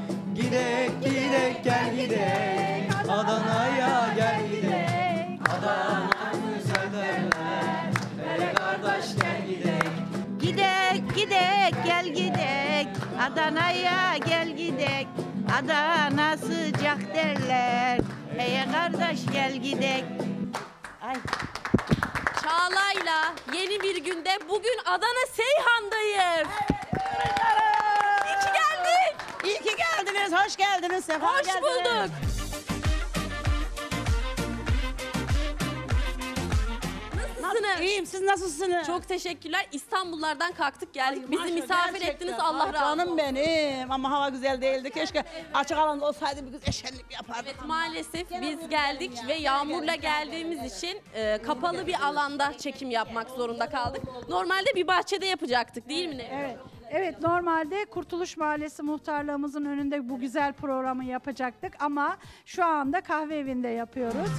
gidek gidek gel gidek, Adana'ya gel gidek, Adana güzel derler. Hele kardeş gel gidek, gidek gidek gel gidek, Adana'ya gel gidek, Adana sıcak derler. Hele kardeş gel gidek. Ay. Çağla'yla yeni bir günde bugün Adana Seyhan'dayız. Evet, İyi ki geldik. İyi ki geldiniz. Hoş geldiniz. Sefa hoş geldiniz. Bulduk. Nasılsınız? İyiyim. Siz nasılsınız? Çok teşekkürler. İstanbullardan kalktık geldik. Ay, bizi misafir gerçekten ettiniz. Allah razı olsun. Canım benim. Ama hava güzel değildi. Keşke evet, açık alanda olsaydı bir güzel eşenlik yapardık. Evet, maalesef biz geldik ya, ve yağmurla geldiğimiz için kapalı bir alanda çekim yapmak zorunda kaldık. Normalde bir bahçede yapacaktık değil mi? Evet. Evet, normalde Kurtuluş Mahallesi muhtarlığımızın önünde bu güzel programı yapacaktık. Ama şu anda kahve evinde yapıyoruz.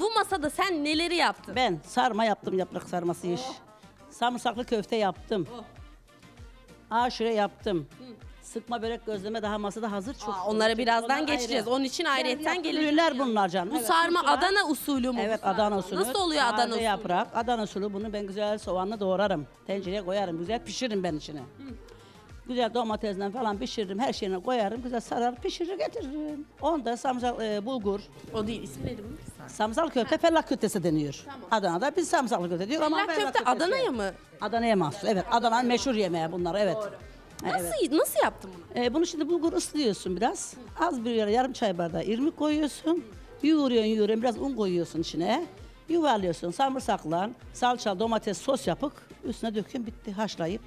Bu masada sen neleri yaptın? Ben sarma yaptım, yaprak sarması iş. Oh. Sarımsaklı köfte yaptım. Oh. Aşure yaptım. Hı. Sıkma börek gözleme daha masada hazır çok. Aa, onlara birazdan geçeceğiz. Ayrı. Onun için ayrıyetten geleceğiz. Ürünler bunlar canım. Bu evet, sarma Adana usulü mu? Evet, Adana usulü. Nasıl oluyor Adana usulü? Yaprak, Adana usulü. Bunu ben güzel soğanla doğrarım. Tencereye koyarım. Güzel pişiririm ben içine. Hı. Güzel domatesle falan pişiririm, her şeyine koyarım, güzel sarar, pişirir, getiririm. Onda samsal bulgur. O değil, ismi neydi bunun? Samsal köfte, fellah köftesi deniyor. Tamam. Adana'da biz samsal köfte diyor ama fellah köfte Adana'ya mı? Adana'ya mahsus, evet. Adana'nın meşhur yemeği bunlar, evet. Doğru. Nasıl, evet. Nasıl yaptın bunu? Bunu şimdi bulgur ıslıyorsun biraz. Hı. Az bir yere yarım çay bardağı irmik koyuyorsun. Yoğuruyorsun, biraz un koyuyorsun içine. Yuvarlıyorsun, sarımsakla, salça, domates, sos yapıp üstüne dökün, bitti, haşlayıp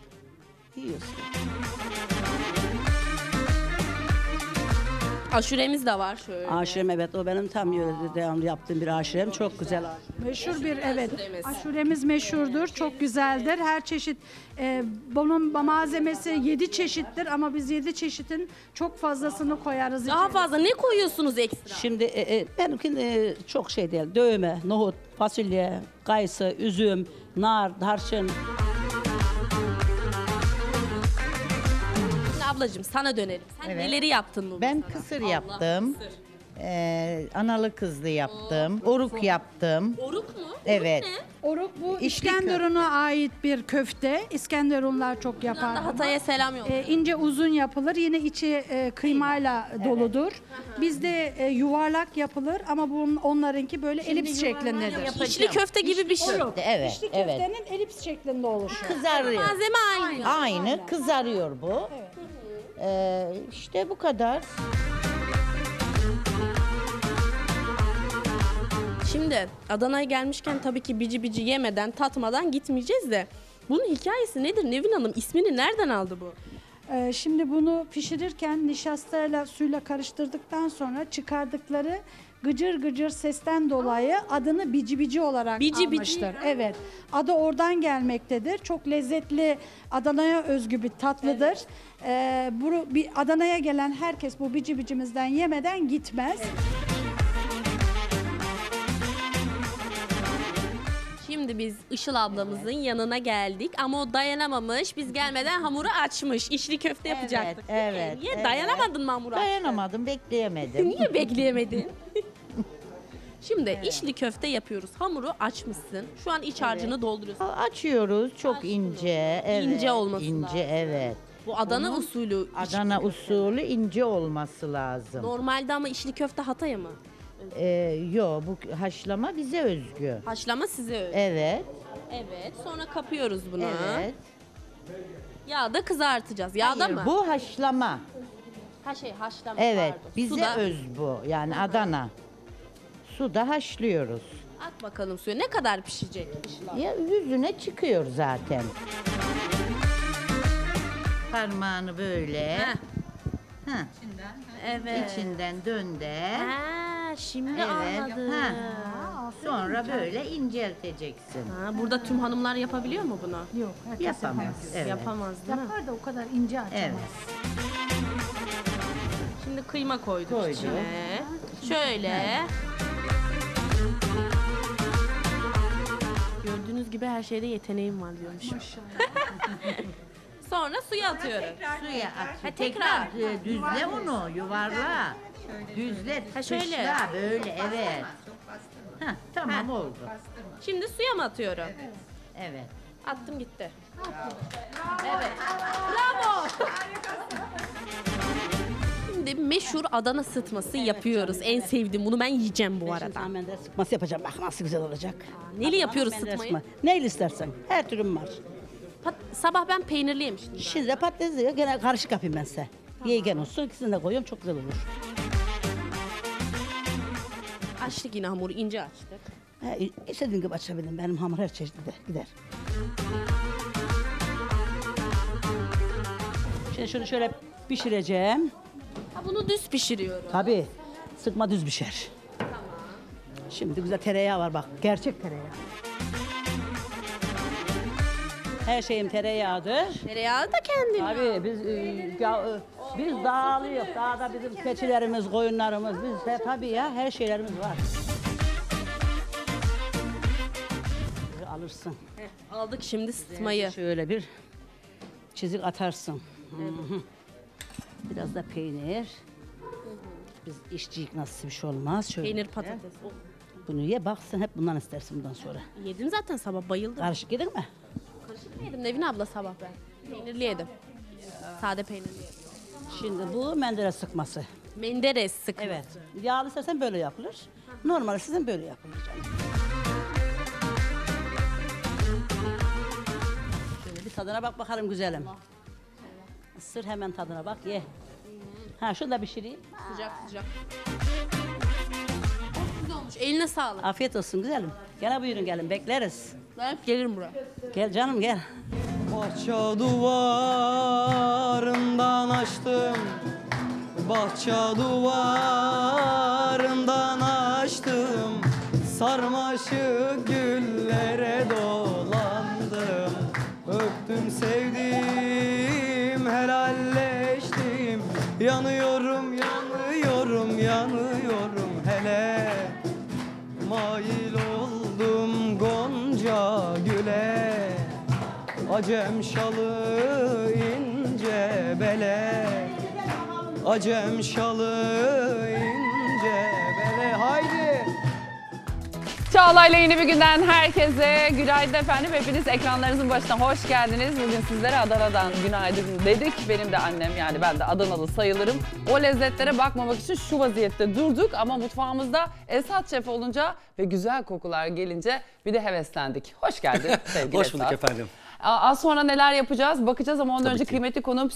yiyorsun. Aşuremiz de var şöyle. Aşurem, evet, o benim tam yörede devamlı yaptığım bir aşurem. Çok güzel. Meşhur bir, evet. Aşuremiz meşhurdur. Çok güzeldir. Her çeşit bunun malzemesi 7 çeşittir ama biz 7 çeşitin çok fazlasını koyarız. Daha içeri. Fazla ne koyuyorsunuz ekstra? Şimdi benimkinde çok şey değil. Dövme, nohut, fasulye, kayısı, üzüm, nar, tarçın. Ablacığım sana dönelim. Sen evet, neleri yaptın bunu? Ben sana kısır yaptım. Kısır. Analı kızlı yaptım. Oo, oruk çok yaptım. Oruk mu? Evet. Oruk, oruk bu İskenderun'a ait bir köfte. İskenderunlar çok yapar. Hatay'a selam yolluyor. İnce uzun yapılır. Yine içi kıymayla evet, doludur. Bizde yuvarlak yapılır ama bunun onlarınki böyle şimdi elips şeklindedir. İçli köfte gibi bir şey. Oruk. Evet. İçli evet, köftenin elips şeklinde oluşuyor. Kızarıyor. Malzeme aynı. Aynı kızarıyor bu. Evet. İşte bu kadar. Şimdi Adana'ya gelmişken tabii ki bici bici yemeden, tatmadan gitmeyeceğiz de bunun hikayesi nedir Nevin Hanım? İsmini nereden aldı bu? Şimdi bunu pişirirken nişastayla suyla karıştırdıktan sonra çıkardıkları gıcır gıcır sesten dolayı adını bici bici olarak bici almıştır. Bici. Evet. Adı oradan gelmektedir. Çok lezzetli, Adana'ya özgü bir tatlıdır. Evet. Adana'ya gelen herkes bu bici bicimizden yemeden gitmez. Evet. Şimdi biz Işıl ablamızın evet, yanına geldik ama o dayanamamış. Biz gelmeden hamuru açmış. İçli köfte evet, yapacaktık. Evet. Niye evet, dayanamadın mı hamuru? Dayanamadım, açtı, bekleyemedim. Niye bekleyemedin? Şimdi evet, içli köfte yapıyoruz. Hamuru açmışsın. Şu an iç harcını evet, dolduruyorsun. Açıyoruz. Çok açtı, ince. Evet. İnce olması ince, lazım. Evet. Bu Adana bunun usulü. Adana usulü ince olması lazım. Normalde ama içli köfte Hatay'a mı? Yo, bu haşlama bize özgü. Haşlama size özgü. Evet. Evet. Sonra kapıyoruz bunu. Evet. Yağda kızartacağız. Yağda hayır, mı? Bu haşlama. Ha şey haşlama. Evet. Pardon. Bize suda öz bu. Yani aha, Adana. Suda haşlıyoruz. At bakalım suyu. Ne kadar pişecek? Ya yüzüne çıkıyor zaten. Parmağını böyle. Heh. Heh. İçinden. Evet. İçinden döndü. Şimdi evet, anladım. Ha. Sonra böyle incelteceksin. Ha, burada tüm hanımlar yapabiliyor mu bunu? Yok, herkes yapamaz. Evet. Yapamaz değil mi? Yapar da o kadar ince açamaz. Evet. Şimdi kıyma koyduk içine. Şöyle. gördüğünüz gibi her şeyde yeteneğim var diyormuş. Sonra suya atıyorum. Suya at. Tekrar düzle onu, yuvarla. Düzle, şöyle böyle, evet. Heh, tamam oldu. Şimdi suya mı atıyorum? Evet. Evet. Attım gitti. Bravo. Evet. Bravo. Şimdi meşhur Adana sıtması yapıyoruz. En sevdiğim bunu, ben yiyeceğim bu arada. Ben Menderes sıtması yapacağım. Bak nasıl güzel olacak. Neli yapıyoruz sıtmayı? Neyle istersen. Her türlü var. Sabah ben peynirli yemiştim. Şimdi de patatesli. Gene karışık yapayım ben size. Tamam. Yeygen olsun. İkisini de koyuyorum. Çok güzel olur. Açtık yine hamuru. İnce açtık. İstediğin gibi açabildim. Benim hamur her çeşitli de gider. Şimdi şunu şöyle pişireceğim. Ha, bunu düz pişiriyorum. Tabii. Sıkma düz pişer. Tamam. Şimdi güzel tereyağı var bak. Gerçek tereyağı. Her şeyim tereyağıdır. Tereyağı da kendim. Tabii biz dağılıyoruz. Dağda bizim keçilerimiz, koyunlarımız. Biz tabii ya her şeylerimiz var. Alırsın. Heh, aldık şimdi sıtmayı. Şöyle bir çizik atarsın. Evet. Biraz da peynir. Biz işçiyik, nasıl bir şey olmaz. Şöyle peynir patates. Bunu ye, baksın hep bundan istersin bundan sonra. Yedim zaten sabah, bayıldım. Karışık yedin mi? Karışık mı yedim Nevin abla sabah ben? Peynirli yedim. Sade peynirli yedim. Şimdi bu Menderes sıkması. Menderes sıkması. Evet. Yağlı istersen böyle yapılır. Normal sizin böyle yapılır. Tadına bak bakalım güzelim. Isır hemen tadına bak, ye. Ha şunu da pişireyim. Sıcak sıcak. Çok güzel olmuş, eline sağlık. Afiyet olsun güzelim. Gel buyurun gelin, bekleriz. Ben hep gelirim buraya. Gel canım gel. Bahçe duvarından açtım. Bahçe duvarından açtım. Sarmaşık güllere dolandım. Öptüm sevdim, helalleştim. Yanıyorum, yanıyorum, yanıyorum. Hele mail oldum Gonca güle. Acem şalı ince bele. Acem şalı ince bele. Haydi! Çağla İle Yeni Bir Günden herkese günaydın efendim. Hepiniz ekranlarınızın başına hoş geldiniz. Bugün sizlere Adana'dan günaydın dedik. Benim de annem, yani ben de Adanalı sayılırım. O lezzetlere bakmamak için şu vaziyette durduk ama mutfağımızda Esat Şef olunca ve güzel kokular gelince bir de heveslendik. Hoş geldin sevgili Esat. Hoş bulduk efendim. Az sonra neler yapacağız bakacağız ama ondan önce kıymetli konuğum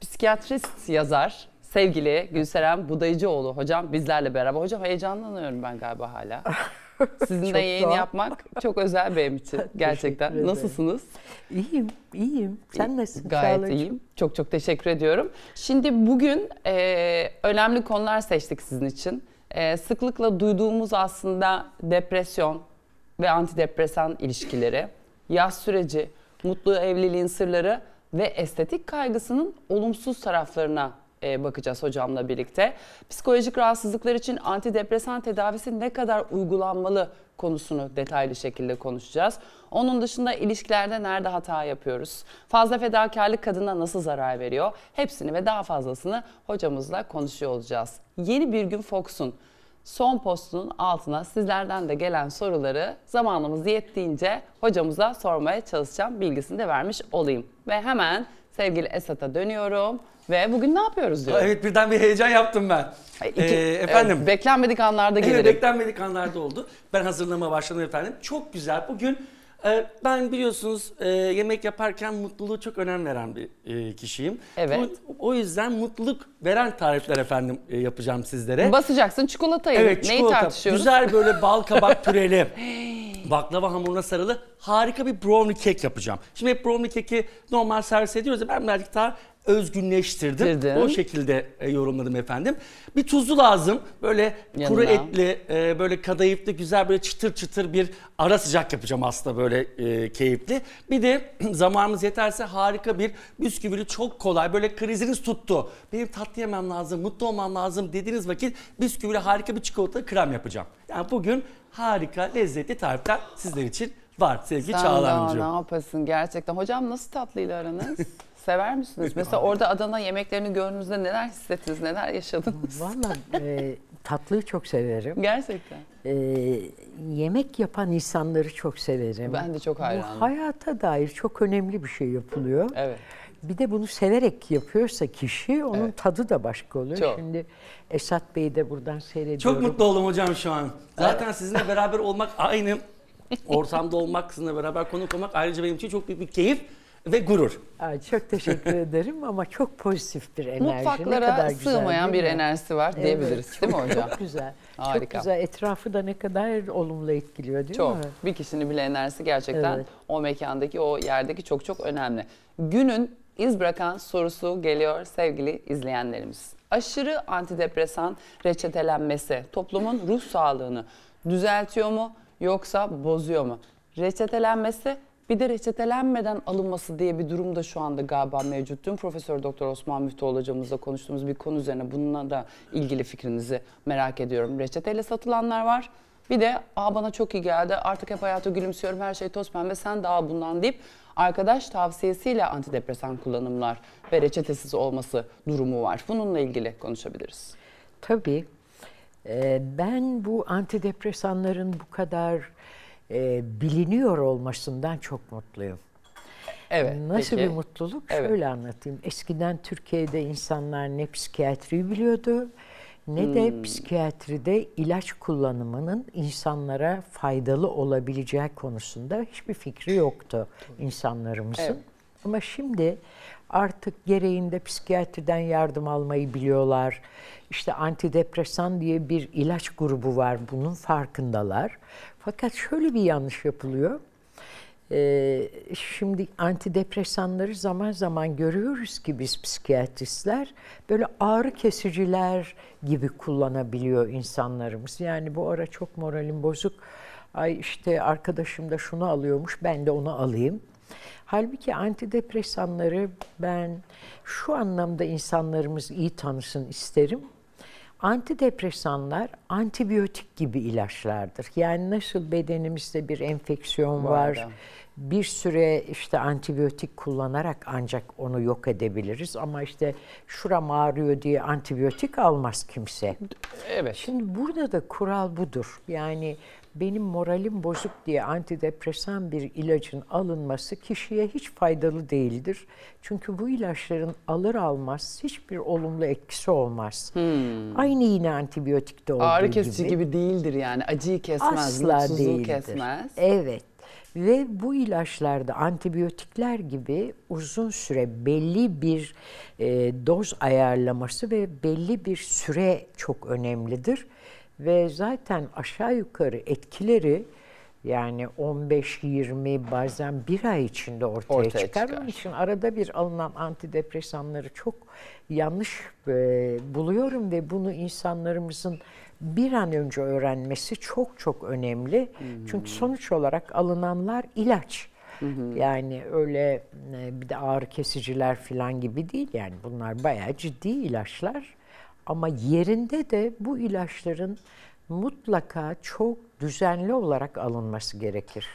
psikiyatrist yazar. Sevgili Gülseren Budayıcıoğlu hocam bizlerle beraber. Hocam heyecanlanıyorum ben galiba hala. Sizinle yayın yapmak çok özel benim için gerçekten. Nasılsınız? İyiyim, iyiyim. Sen nasılsın? Gayet iyiyim. Çok çok teşekkür ediyorum. Şimdi bugün önemli konular seçtik sizin için. Sıklıkla duyduğumuz aslında depresyon ve antidepresan ilişkileri, yaz süreci, mutlu evliliğin sırları ve estetik kaygısının olumsuz taraflarına bakacağız hocamla birlikte. Psikolojik rahatsızlıklar için antidepresan tedavisi ne kadar uygulanmalı konusunu detaylı şekilde konuşacağız. Onun dışında ilişkilerde nerede hata yapıyoruz? Fazla fedakarlık kadına nasıl zarar veriyor? Hepsini ve daha fazlasını hocamızla konuşuyor olacağız. Yeni Bir Gün Fox'un son postunun altına sizlerden de gelen soruları zamanımız yettiğince hocamıza sormaya çalışacağım. Bilgisini de vermiş olayım. Ve hemen sevgili Esat'a dönüyorum. Ve bugün ne yapıyoruz diyor. Evet, birden bir heyecan yaptım ben. Efendim. Evet, beklenmedik anlarda gelirim. Evet, beklenmedik anlarda oldu. Ben hazırlığıma başladım efendim. Çok güzel. Bugün ben biliyorsunuz yemek yaparken mutluluğu çok önem veren bir kişiyim. Evet. O yüzden mutluluk veren tarifler efendim yapacağım sizlere. Basacaksın çikolatayı. Evet, çikolata. Neyi tartışıyoruz? Güzel böyle bal kabak püreli. Baklava hamuruna sarılı harika bir brownie kek yapacağım. Şimdi hep brownie keki normal servis ediyoruz ya, ben birazcık daha özgünleştirdim. O şekilde yorumladım efendim. Bir tuzlu lazım. Böyle yanına kuru etli, böyle kadayıflı, güzel böyle çıtır çıtır bir ara sıcak yapacağım aslında, böyle keyifli. Bir de zamanımız yeterse harika bir bisküvili, çok kolay. Böyle kriziniz tuttu. Benim tatlı yemem lazım, mutlu olmam lazım dediğiniz vakit bisküvili harika bir çikolata krem yapacağım. Yani bugün harika lezzetli tarifler sizler için var sevgili Çağlar'cığım. Ne yapasın gerçekten. Hocam nasıl tatlıyla aranız? Sever misiniz? Mesela orada Adana yemeklerini gördüğünüzde neler hissettiniz, neler yaşadınız? Valla tatlıyı çok severim. Gerçekten. Yemek yapan insanları çok severim. Ben de çok hayranım. Bu hayata dair çok önemli bir şey yapılıyor. Evet. Bir de bunu severek yapıyorsa kişi, onun evet, tadı da başka oluyor. Çok. Şimdi Esat Bey'i de buradan seyrediyorum. Çok mutlu oldum hocam şu an. Zaten evet, sizinle beraber olmak, aynı ortamda olmak, sizinle beraber konuk olmak ayrıca benim için çok büyük bir keyif ve gurur. Ay, çok teşekkür ederim ama çok pozitif bir enerji. Mutfaklara ne kadar sığmayan güzel, bir enerjisi var evet, diyebiliriz değil mi hocam? Çok güzel. Harika. Çok güzel. Etrafı da ne kadar olumlu etkiliyor değil çok, mi? Çok. Bir kişinin bile enerjisi gerçekten evet, o mekandaki, o yerdeki çok çok önemli. Günün İz bırakan sorusu geliyor sevgili izleyenlerimiz. Aşırı antidepresan reçetelenmesi toplumun ruh sağlığını düzeltiyor mu yoksa bozuyor mu? Reçetelenmesi, bir de reçetelenmeden alınması diye bir durum da şu anda galiba mevcut. Dün Profesör Doktor Osman Müftüoğlu hocamızla konuştuğumuz bir konu üzerine, bununla da ilgili fikrinizi merak ediyorum. Reçeteyle satılanlar var. Bir de "Aa, bana çok iyi geldi, artık hep hayata gülümsüyorum, her şey toz pembe, sen de al bundan" deyip arkadaş tavsiyesiyle antidepresan kullanımlar ve reçetesiz olması durumu var. Bununla ilgili konuşabiliriz. Tabii. Ben bu antidepresanların bu kadar biliniyor olmasından çok mutluyum. Evet. Nasıl peki, bir mutluluk? Evet. Şöyle anlatayım. Eskiden Türkiye'de insanlar ne psikiyatriyi biliyordu, ne de psikiyatride ilaç kullanımının insanlara faydalı olabileceği konusunda hiçbir fikri yoktu insanlarımızın. Evet. Ama şimdi artık gereğinde psikiyatriden yardım almayı biliyorlar. İşte antidepresan diye bir ilaç grubu var, bunun farkındalar. Fakat şöyle bir yanlış yapılıyor. Şimdi antidepresanları zaman zaman görüyoruz ki biz psikiyatristler böyle ağrı kesiciler gibi kullanabiliyor insanlarımız. Yani bu ara çok moralim bozuk, ay işte arkadaşım da şunu alıyormuş, ben de onu alayım. Halbuki antidepresanları ben şu anlamda insanlarımız iyi tanısın isterim. Antidepresanlar antibiyotik gibi ilaçlardır. Yani nasıl bedenimizde bir enfeksiyon var, bir süre işte antibiyotik kullanarak ancak onu yok edebiliriz. Ama işte şuram ağrıyor diye antibiyotik almaz kimse. Evet. Şimdi burada da kural budur. Yani benim moralim bozuk diye antidepresan bir ilacın alınması kişiye hiç faydalı değildir. Çünkü bu ilaçların alır almaz hiçbir olumlu etkisi olmaz. Aynı yine antibiyotikte olduğu gibi. Ağrı kesici gibi değildir yani. Acıyı kesmez, mutsuzluğu kesmez. Evet. Ve bu ilaçlarda antibiyotikler gibi uzun süre belli bir doz ayarlaması ve belli bir süre çok önemlidir. Ve zaten aşağı yukarı etkileri yani 15-20 bazen bir ay içinde ortaya çıkar. Onun için arada bir alınan antidepresanları çok yanlış buluyorum ve bunu insanlarımızın bir an önce öğrenmesi çok çok önemli. Çünkü sonuç olarak alınanlar ilaç. Yani öyle bir de ağrı kesiciler falan gibi değil, yani bunlar bayağı ciddi ilaçlar. Ama yerinde de bu ilaçların mutlaka çok düzenli olarak alınması gerekir.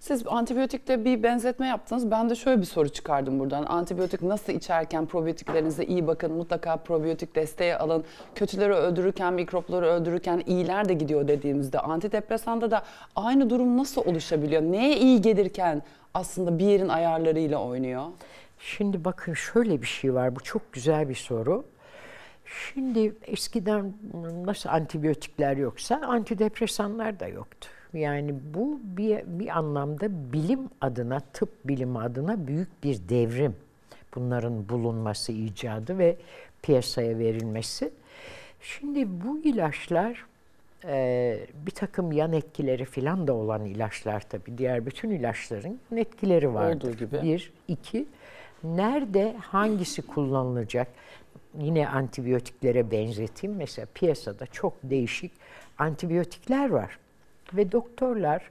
Siz antibiyotikle bir benzetme yaptınız. Ben de şöyle bir soru çıkardım buradan. Antibiyotik nasıl içerken probiyotiklerinize iyi bakın, mutlaka probiyotik desteği alın, kötüleri öldürürken, mikropları öldürürken iyiler de gidiyor dediğimizde, antidepresanda da aynı durum nasıl oluşabiliyor? Neye iyi gelirken aslında bir yerin ayarlarıyla oynuyor? Şimdi bakın şöyle bir şey var. Bu çok güzel bir soru. Şimdi eskiden nasıl antibiyotikler yoksa antidepresanlar da yoktu. Yani bu bir anlamda bilim adına, tıp bilimi adına büyük bir devrim. Bunların bulunması, icadı ve piyasaya verilmesi. Şimdi bu ilaçlar bir takım yan etkileri falan da olan ilaçlar tabii. Diğer bütün ilaçların yan etkileri vardır. Gibi. Bir, iki, nerede hangisi kullanılacak? Yine antibiyotiklere benzeteyim. Mesela piyasada çok değişik antibiyotikler var. Ve doktorlar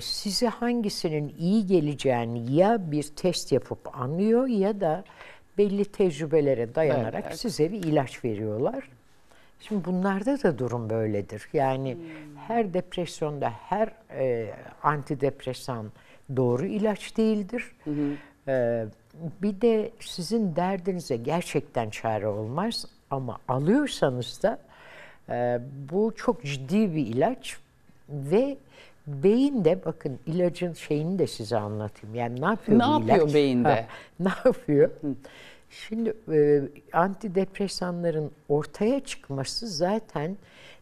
size hangisinin iyi geleceğini ya bir test yapıp anlıyor ya da belli tecrübelere dayanarak size bir ilaç veriyorlar. Şimdi bunlarda da durum böyledir. Yani her depresyonda, her antidepresan doğru ilaç değildir. Bir de sizin derdinize gerçekten çare olmaz ama alıyorsanız da bu çok ciddi bir ilaç ve beyin de, bakın ilacın şeyini de size anlatayım. Yani ne yapıyor bu ilaç? Ne yapıyor beyinde? Ha, ne yapıyor? Şimdi antidepresanların ortaya çıkması zaten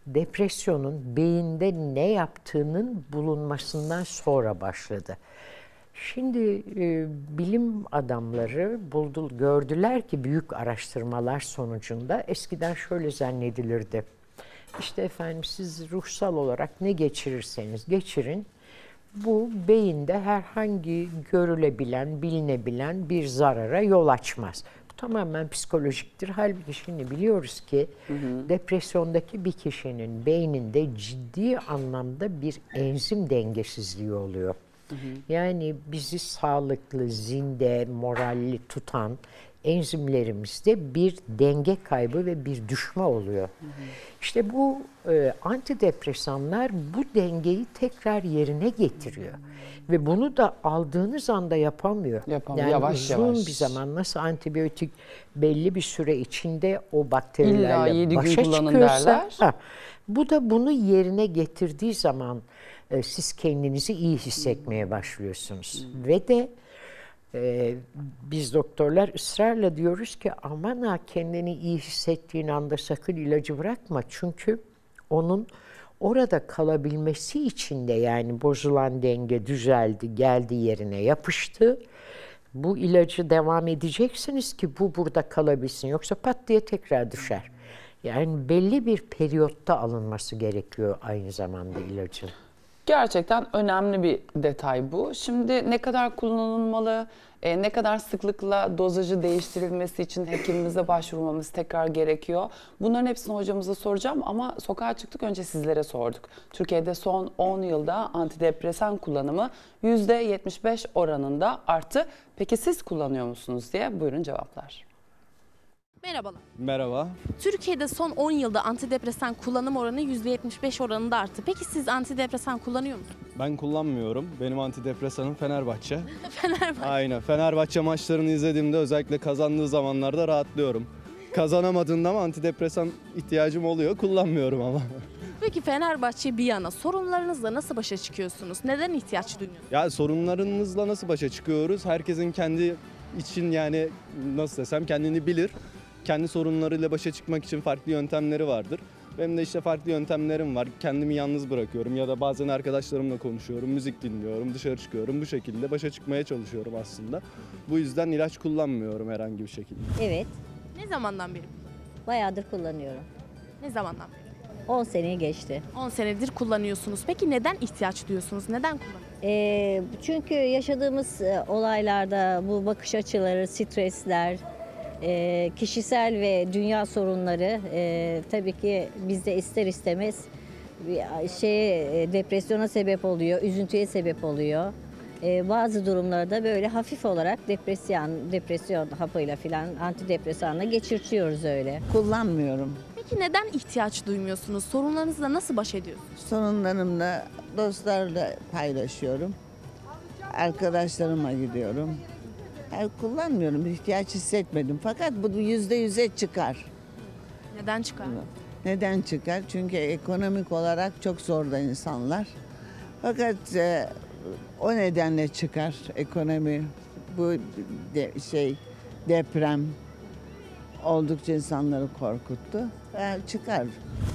depresyonun beyinde ne yaptığının bulunmasından sonra başladı. Şimdi bilim adamları gördüler ki büyük araştırmalar sonucunda eskiden şöyle zannedilirdi. İşte efendim siz ruhsal olarak ne geçirirseniz geçirin, bu beyinde herhangi görülebilen, bilinebilen bir zarara yol açmaz. Bu tamamen psikolojiktir. Halbuki şimdi biliyoruz ki depresyondaki bir kişinin beyninde ciddi anlamda bir enzim dengesizliği oluyor. Yani bizi sağlıklı, zinde, moralli tutan enzimlerimizde bir denge kaybı ve bir düşme oluyor. İşte bu antidepresanlar bu dengeyi tekrar yerine getiriyor. Ve bunu da aldığınız anda yapamıyor. Yani yavaş uzun bir zaman, nasıl antibiyotik belli bir süre içinde o bakterilerle başa çıkıyorsa, bu da bunu yerine getirdiği zaman siz kendinizi iyi hissetmeye başlıyorsunuz. Ve de biz doktorlar ısrarla diyoruz ki aman ha, kendini iyi hissettiğin anda sakın ilacı bırakma. Çünkü onun orada kalabilmesi için de, yani bozulan denge düzeldi, geldi yerine yapıştı. Bu ilacı devam edeceksiniz ki bu burada kalabilsin. Yoksa pat diye tekrar düşer. Yani belli bir periyotta alınması gerekiyor aynı zamanda ilacın. Gerçekten önemli bir detay bu. Şimdi ne kadar kullanılmalı, ne kadar sıklıkla dozajı değiştirilmesi için hekimimize başvurmamız tekrar gerekiyor. Bunların hepsini hocamıza soracağım ama sokağa çıktık önce sizlere sorduk. Türkiye'de son 10 yılda antidepresan kullanımı %75 oranında arttı. Peki siz kullanıyor musunuz diye, buyurun cevaplar. Merhabalar. Merhaba. Türkiye'de son 10 yılda antidepresan kullanım oranı %75 oranında arttı. Peki siz antidepresan kullanıyor musunuz? Ben kullanmıyorum. Benim antidepresanım Fenerbahçe. Fenerbahçe. Aynen. Fenerbahçe maçlarını izlediğimde özellikle kazandığı zamanlarda rahatlıyorum. Kazanamadığında ama antidepresan ihtiyacım oluyor. Kullanmıyorum ama. Peki Fenerbahçe bir yana, sorunlarınızla nasıl başa çıkıyorsunuz? Neden ihtiyaç duyuyorsunuz? Ya sorunlarınızla nasıl başa çıkıyoruz? Herkesin kendi için, yani nasıl desem, kendini bilir. Kendi sorunlarıyla başa çıkmak için farklı yöntemleri vardır. Benim de işte farklı yöntemlerim var. Kendimi yalnız bırakıyorum ya da bazen arkadaşlarımla konuşuyorum, müzik dinliyorum, dışarı çıkıyorum. Bu şekilde başa çıkmaya çalışıyorum aslında. Bu yüzden ilaç kullanmıyorum herhangi bir şekilde. Evet. Ne zamandan beri? Bayağıdır kullanıyorum. Ne zamandan beri? 10 seneyi geçti. 10 senedir kullanıyorsunuz. Peki neden ihtiyaç duyuyorsunuz? Neden kullanıyorsunuz? Çünkü yaşadığımız olaylarda bu bakış açıları, stresler, kişisel ve dünya sorunları tabii ki bizde ister istemez depresyona sebep oluyor, üzüntüye sebep oluyor. Bazı durumlarda böyle hafif olarak depresyon hapıyla falan, antidepresanla geçirtiyoruz öyle. Kullanmıyorum. Peki neden ihtiyaç duymuyorsunuz? Sorunlarınızla nasıl baş ediyorsunuz? Sorunlarımla dostlarla paylaşıyorum. Arkadaşlarıma gidiyorum. Kullanmıyorum, ihtiyaç hissetmedim. Fakat bu %100'e çıkar. Neden çıkar? Neden çıkar? Çünkü ekonomik olarak çok zorda insanlar. Fakat o nedenle çıkar ekonomi. Bu deprem oldukça insanları korkuttu. Çıkar.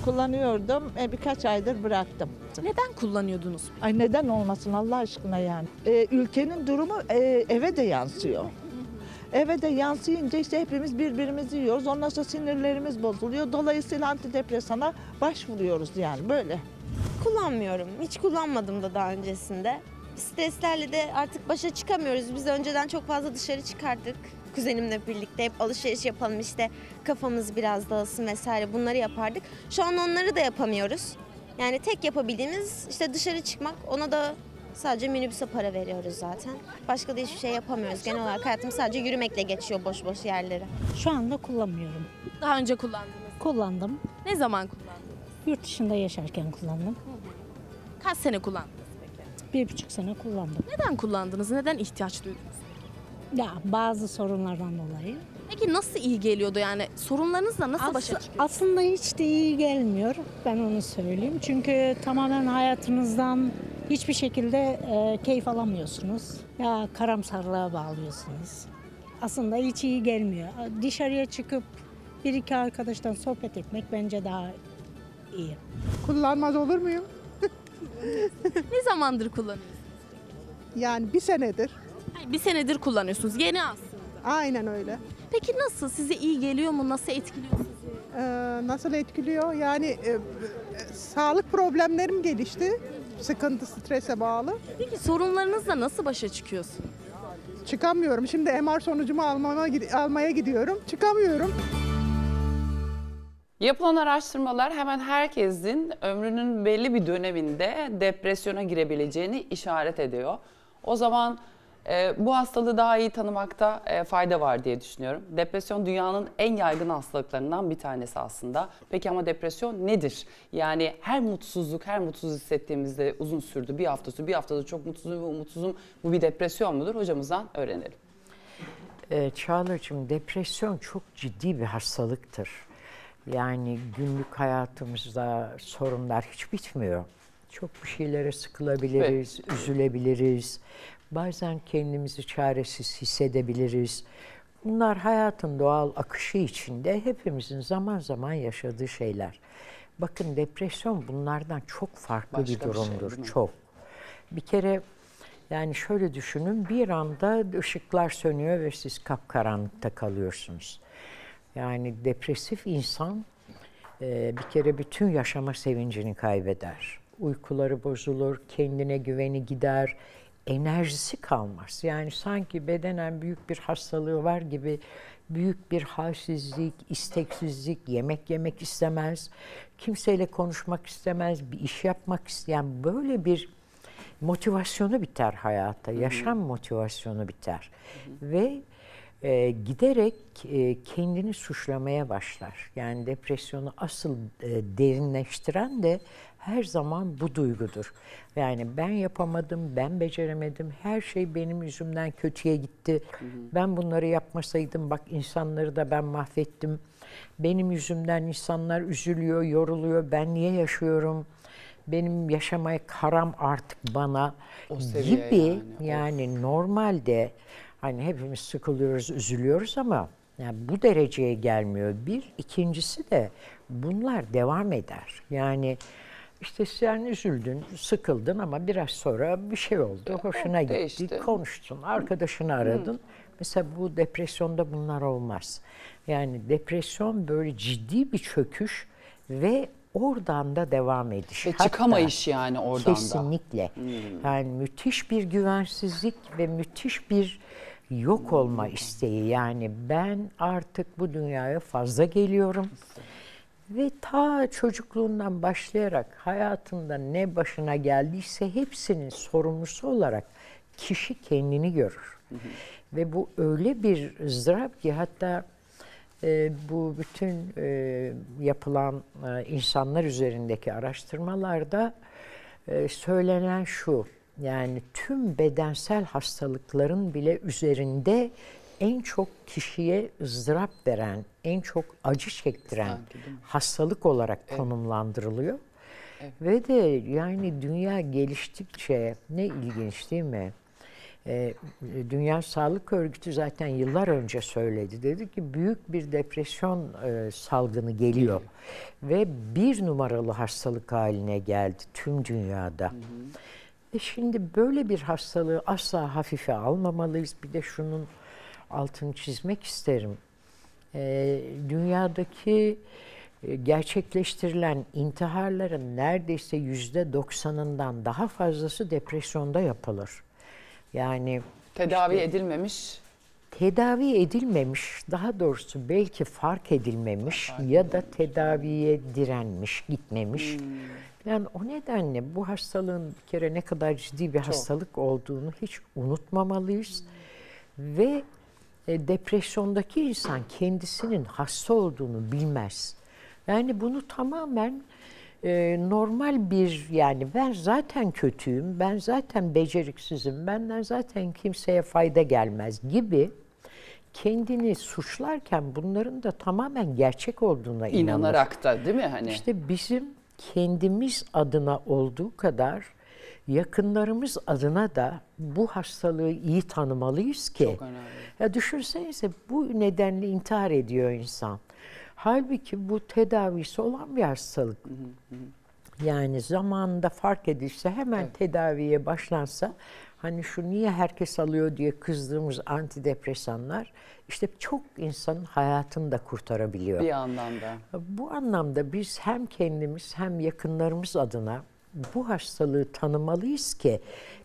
Kullanıyordum, birkaç aydır bıraktım. Neden kullanıyordunuz? Ay neden olmasın Allah aşkına yani. Ülkenin durumu eve de yansıyor. Eve de yansıyınca işte hepimiz birbirimizi yiyoruz. Ondan sonra sinirlerimiz bozuluyor. Dolayısıyla antidepresana başvuruyoruz yani böyle. Kullanmıyorum. Hiç kullanmadım da daha öncesinde. Streslerle de artık başa çıkamıyoruz. Biz önceden çok fazla dışarı çıkardık. Kuzenimle birlikte hep alışveriş yapalım, işte kafamız biraz dağılsın vesaire, bunları yapardık. Şu an onları da yapamıyoruz. Yani tek yapabildiğimiz işte dışarı çıkmak, ona da sadece minibüse para veriyoruz zaten. Başka da hiçbir şey yapamıyoruz. Genel olarak hayatım sadece yürümekle geçiyor boş boş yerlere. Şu anda kullanmıyorum. Daha önce kullandınız? Kullandım. Ne zaman kullandınız? Yurt dışında yaşarken kullandım. Hı. Kaç sene kullandınız peki? 1,5 sene kullandım. Neden kullandınız? Neden ihtiyaç duydunuz? Ya bazı sorunlardan dolayı. Peki nasıl iyi geliyordu yani? Sorunlarınızla nasıl başa çıkıyorsunuz? Aslında hiç de iyi gelmiyor. Ben onu söyleyeyim. Çünkü tamamen hayatınızdan hiçbir şekilde keyif alamıyorsunuz. Ya karamsarlığa bağlıyorsunuz. Aslında hiç iyi gelmiyor. Dışarıya çıkıp bir iki arkadaştan sohbet etmek bence daha iyi. Kullanmaz olur muyum? Ne zamandır kullanıyorsunuz? Yani bir senedir. Hayır, bir senedir kullanıyorsunuz. Yeni aslında. Aynen öyle. Peki nasıl? Size iyi geliyor mu? Nasıl etkiliyor sizi? Nasıl etkiliyor? Yani sağlık problemlerim gelişti. Sıkıntı, strese bağlı. Peki sorunlarınızla nasıl başa çıkıyorsunuz? Çıkamıyorum. Şimdi MR sonucumu almaya gidiyorum. Çıkamıyorum. Yapılan araştırmalar hemen herkesin ömrünün belli bir döneminde depresyona girebileceğini işaret ediyor. O zaman bu hastalığı daha iyi tanımakta fayda var diye düşünüyorum. Depresyon dünyanın en yaygın hastalıklarından bir tanesi aslında. Peki ama depresyon nedir? Yani her mutsuz hissettiğimizde uzun sürdü. Bir haftada çok mutsuzum ve umutsuzum. Bu bir depresyon mudur? Hocamızdan öğrenelim. Çağla'cığım, depresyon çok ciddi bir hastalıktır. Yani günlük hayatımızda sorunlar hiç bitmiyor. Çok bir şeylere sıkılabiliriz, evet, üzülebiliriz. Bazen kendimizi çaresiz hissedebiliriz. Bunlar hayatın doğal akışı içinde hepimizin zaman zaman yaşadığı şeyler. Bakın depresyon bunlardan çok farklı bir durumdur. Şey, çok. Bir kere yani şöyle düşünün, bir anda ışıklar sönüyor ve siz kapkaranlıkta kalıyorsunuz. Yani depresif insan bir kere bütün yaşama sevincini kaybeder. Uykuları bozulur, kendine güveni gider, enerjisi kalmaz. Yani sanki bedenen büyük bir hastalığı var gibi büyük bir halsizlik, isteksizlik, yemek istemez, kimseyle konuşmak istemez, bir iş yapmak isteyen böyle bir motivasyonu biter hayata, yaşam motivasyonu biter. Ve giderek kendini suçlamaya başlar. Yani depresyonu asıl derinleştiren de her zaman bu duygudur. Yani ben yapamadım, ben beceremedim, her şey benim yüzümden kötüye gitti. Ben bunları yapmasaydım, bak insanları da ben mahvettim. Benim yüzümden insanlar üzülüyor, yoruluyor, ben niye yaşıyorum? Benim yaşamaya karam artık bana gibi yani normalde... Hani hepimiz sıkılıyoruz, üzülüyoruz ama yani bu dereceye gelmiyor. Bir, ikincisi de bunlar devam eder. Yani işte sen üzüldün, sıkıldın ama biraz sonra bir şey oldu. Hoşuna gitti, değişti. Konuştun, arkadaşını aradın. Mesela bu depresyonda bunlar olmaz. Yani depresyon böyle ciddi bir çöküş ve oradan da devam ediş. Ve çıkamayış yani oradan kesinlikle. Da. Kesinlikle. Yani müthiş bir güvensizlik ve müthiş bir yok olma isteği. Yani ben artık bu dünyaya fazla geliyorum. Ve ta çocukluğundan başlayarak hayatında ne başına geldiyse hepsinin sorumlusu olarak kişi kendini görür. Ve bu öyle bir ızdırap ki hatta... bu bütün yapılan insanlar üzerindeki araştırmalarda söylenen şu, yani tüm bedensel hastalıkların bile üzerinde en çok kişiye ızdırap veren, en çok acı çektiren hastalık olarak konumlandırılıyor. Evet. Ve de yani dünya geliştikçe ne ilginç değil mi? Dünya Sağlık Örgütü zaten yıllar önce söyledi. Dedi ki büyük bir depresyon salgını geliyor. Ve 1 numaralı hastalık haline geldi tüm dünyada. Ve şimdi böyle bir hastalığı asla hafife almamalıyız. Bir de şunun altını çizmek isterim. Dünyadaki gerçekleştirilen intiharların neredeyse %90'ından daha fazlası depresyonda yapılır. Yani tedavi işte, edilmemiş. Tedavi edilmemiş, daha doğrusu belki fark edilmemiş ya da tedaviye direnmiş, gitmemiş. Yani o nedenle bu hastalığın bir kere ne kadar ciddi bir hastalık olduğunu hiç unutmamalıyız. Ve depresyondaki insan kendisinin hasta olduğunu bilmez. Yani bunu tamamen normal bir, yani ben zaten kötüyüm, ben zaten beceriksizim, benden zaten kimseye fayda gelmez gibi kendini suçlarken bunların da tamamen gerçek olduğuna inanarak da, değil mi? Hani? İşte bizim kendimiz adına olduğu kadar yakınlarımız adına da bu hastalığı iyi tanımalıyız ki. Çok önemli. Ya düşünsenize, bu nedenle intihar ediyor insan. Halbuki bu tedavisi olan bir hastalık. Hı hı. Yani zamanında fark edilse hemen, evet, tedaviye başlansa, hani şu niye herkes alıyor diye kızdığımız antidepresanlar işte çok insanın hayatını da kurtarabiliyor. Bir anlamda. Bu anlamda biz hem kendimiz hem yakınlarımız adına bu hastalığı tanımalıyız ki,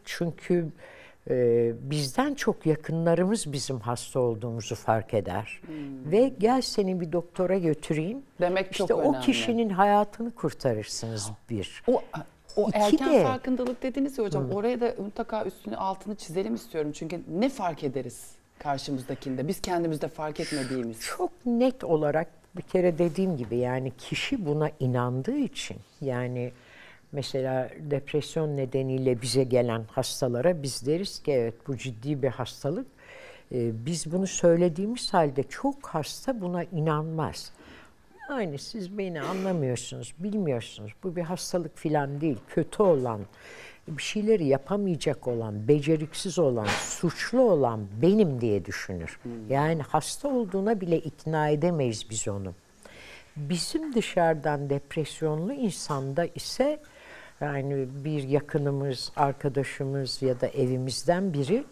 çünkü bizden çok yakınlarımız bizim hasta olduğumuzu fark eder. Hmm. Ve gel seni bir doktora götüreyim. Demek işte çok önemli. İşte o kişinin hayatını kurtarırsınız bir. O erken de farkındalık dediniz ya hocam, oraya da mutlaka üstünü altını çizelim istiyorum. Çünkü ne fark ederiz karşımızdakinde? Biz kendimizde fark etmediğimiz. Çok net olarak bir kere dediğim gibi, yani kişi buna inandığı için, yani mesela depresyon nedeniyle bize gelen hastalara biz deriz ki evet bu ciddi bir hastalık. Biz bunu söylediğimiz halde çok hasta buna inanmaz. Yani siz beni anlamıyorsunuz, bilmiyorsunuz. Bu bir hastalık falan değil. Kötü olan, bir şeyleri yapamayacak olan, beceriksiz olan, suçlu olan benim diye düşünür. Yani hasta olduğuna bile ikna edemeyiz biz onu. Bizim dışarıdan depresyonlu insanda ise, yani bir yakınımız, arkadaşımız ya da evimizden biri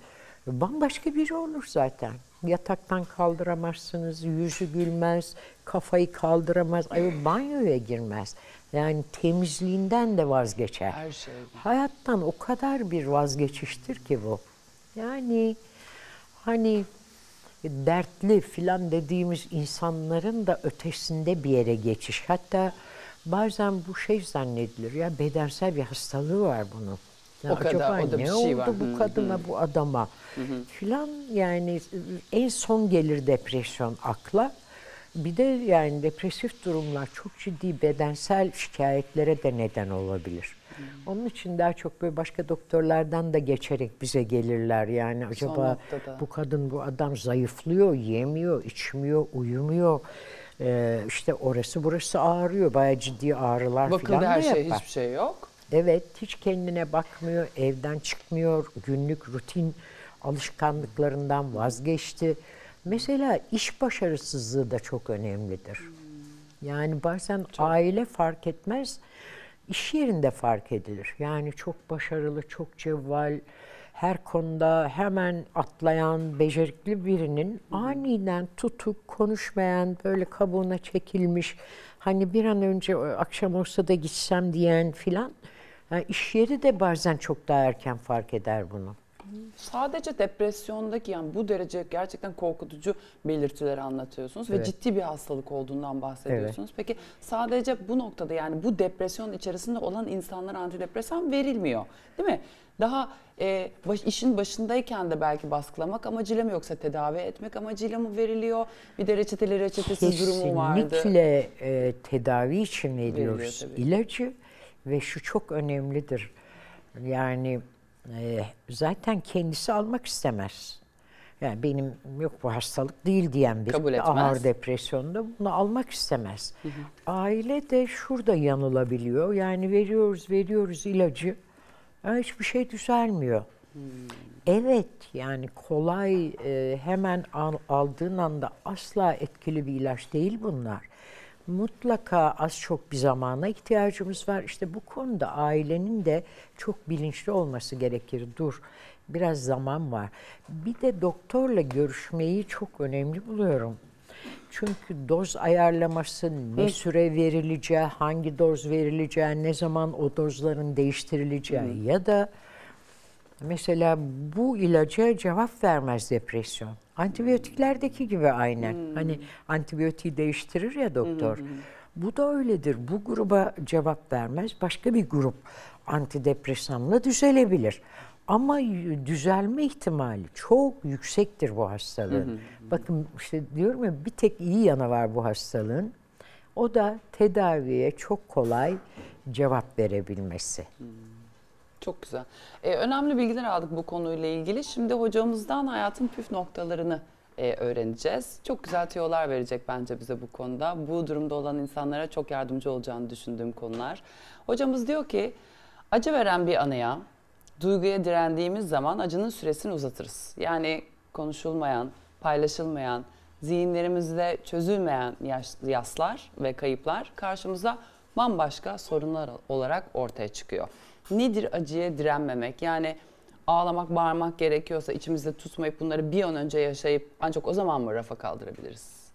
bambaşka biri olur zaten. Yataktan kaldıramazsınız, yüzü gülmez, kafayı kaldıramaz, banyoya girmez. Yani temizliğinden de vazgeçer. Her şey. Hayattan o kadar bir vazgeçiştir ki bu. Yani hani dertli filan dediğimiz insanların da ötesinde bir yere geçiş. Hatta bazen bu şey zannedilir, ya bedensel bir hastalığı var bunun. Ya o kadar, o da bir şey var. Ne oldu bu kadına, bu adama filan, yani en son gelir depresyon akla. Bir de yani depresif durumlar çok ciddi bedensel şikayetlere de neden olabilir. Onun için daha çok böyle başka doktorlardan da geçerek bize gelirler. Yani acaba bu kadın, bu adam zayıflıyor, yemiyor, içmiyor, uyumuyor. İşte orası burası ağrıyor, bayağı ciddi ağrılar bakın falan da yapar. Bakın her şey, hiçbir şey yok. Evet, hiç kendine bakmıyor, evden çıkmıyor, günlük rutin alışkanlıklarından vazgeçti. Mesela iş başarısızlığı da çok önemlidir. Yani bazen çok. Aile fark etmez, iş yerinde fark edilir. Yani çok başarılı, çok cevval, her konuda hemen atlayan, becerikli birinin aniden tutuk, konuşmayan, böyle kabuğuna çekilmiş, hani bir an önce akşam olsa da gitsem diyen filan, yani iş yeri de bazen çok daha erken fark eder bunu. Sadece depresyondaki, yani bu derece gerçekten korkutucu belirtileri anlatıyorsunuz, evet, ve ciddi bir hastalık olduğundan bahsediyorsunuz. Evet. Peki sadece bu noktada, yani bu depresyonun içerisinde olan insanlara antidepresan verilmiyor, değil mi? Daha işin başındayken de belki baskılamak amacıyla mı, yoksa tedavi etmek amacıyla mı veriliyor? Bir de reçeteli reçetesiz kesinlikle durumu vardı. Kesinlikle tedavi için veriyoruz ilacı ve şu çok önemlidir. Yani zaten kendisi almak istemez. Yani benim yok bu hastalık değil diyen biri kabul etmez. Ağır depresyonda bunu almak istemez. Hı hı. Aile de şurada yanılabiliyor. Yani veriyoruz ilacı. Yani hiçbir şey düzelmiyor. Hmm. Evet, yani kolay hemen aldığın anda asla etkili bir ilaç değil bunlar. Mutlaka az çok bir zamana ihtiyacımız var. İşte bu konuda ailenin de çok bilinçli olması gerekir. Dur, biraz zaman var. Bir de doktorla görüşmeyi çok önemli buluyorum. Çünkü doz ayarlaması, ne süre verileceği, hangi doz verileceği, ne zaman o dozların değiştirileceği, ya da mesela bu ilaca cevap vermez depresyon. Antibiyotiklerdeki gibi aynen. Hani antibiyotiği değiştirir ya doktor. Bu da öyledir. Bu gruba cevap vermez. Başka bir grup antidepresanla düzelebilir. Ama düzelme ihtimali çok yüksektir bu hastalığın. Bakın işte diyorum ya, bir tek iyi yanı var bu hastalığın. O da tedaviye çok kolay cevap verebilmesi. Çok güzel. Önemli bilgiler aldık bu konuyla ilgili. Şimdi hocamızdan hayatın püf noktalarını öğreneceğiz. Çok güzel tüyolar verecek bence bize bu konuda. Bu durumda olan insanlara çok yardımcı olacağını düşündüğüm konular. Hocamız diyor ki, acı veren bir anaya, duyguya direndiğimiz zaman acının süresini uzatırız. Yani konuşulmayan, paylaşılmayan, zihinlerimizde çözülmeyen yaslar ve kayıplar karşımıza bambaşka sorunlar olarak ortaya çıkıyor. Nedir acıya direnmemek? Yani ağlamak, bağırmak gerekiyorsa içimizde tutmayıp bunları bir an önce yaşayıp ancak o zaman mı rafa kaldırabiliriz?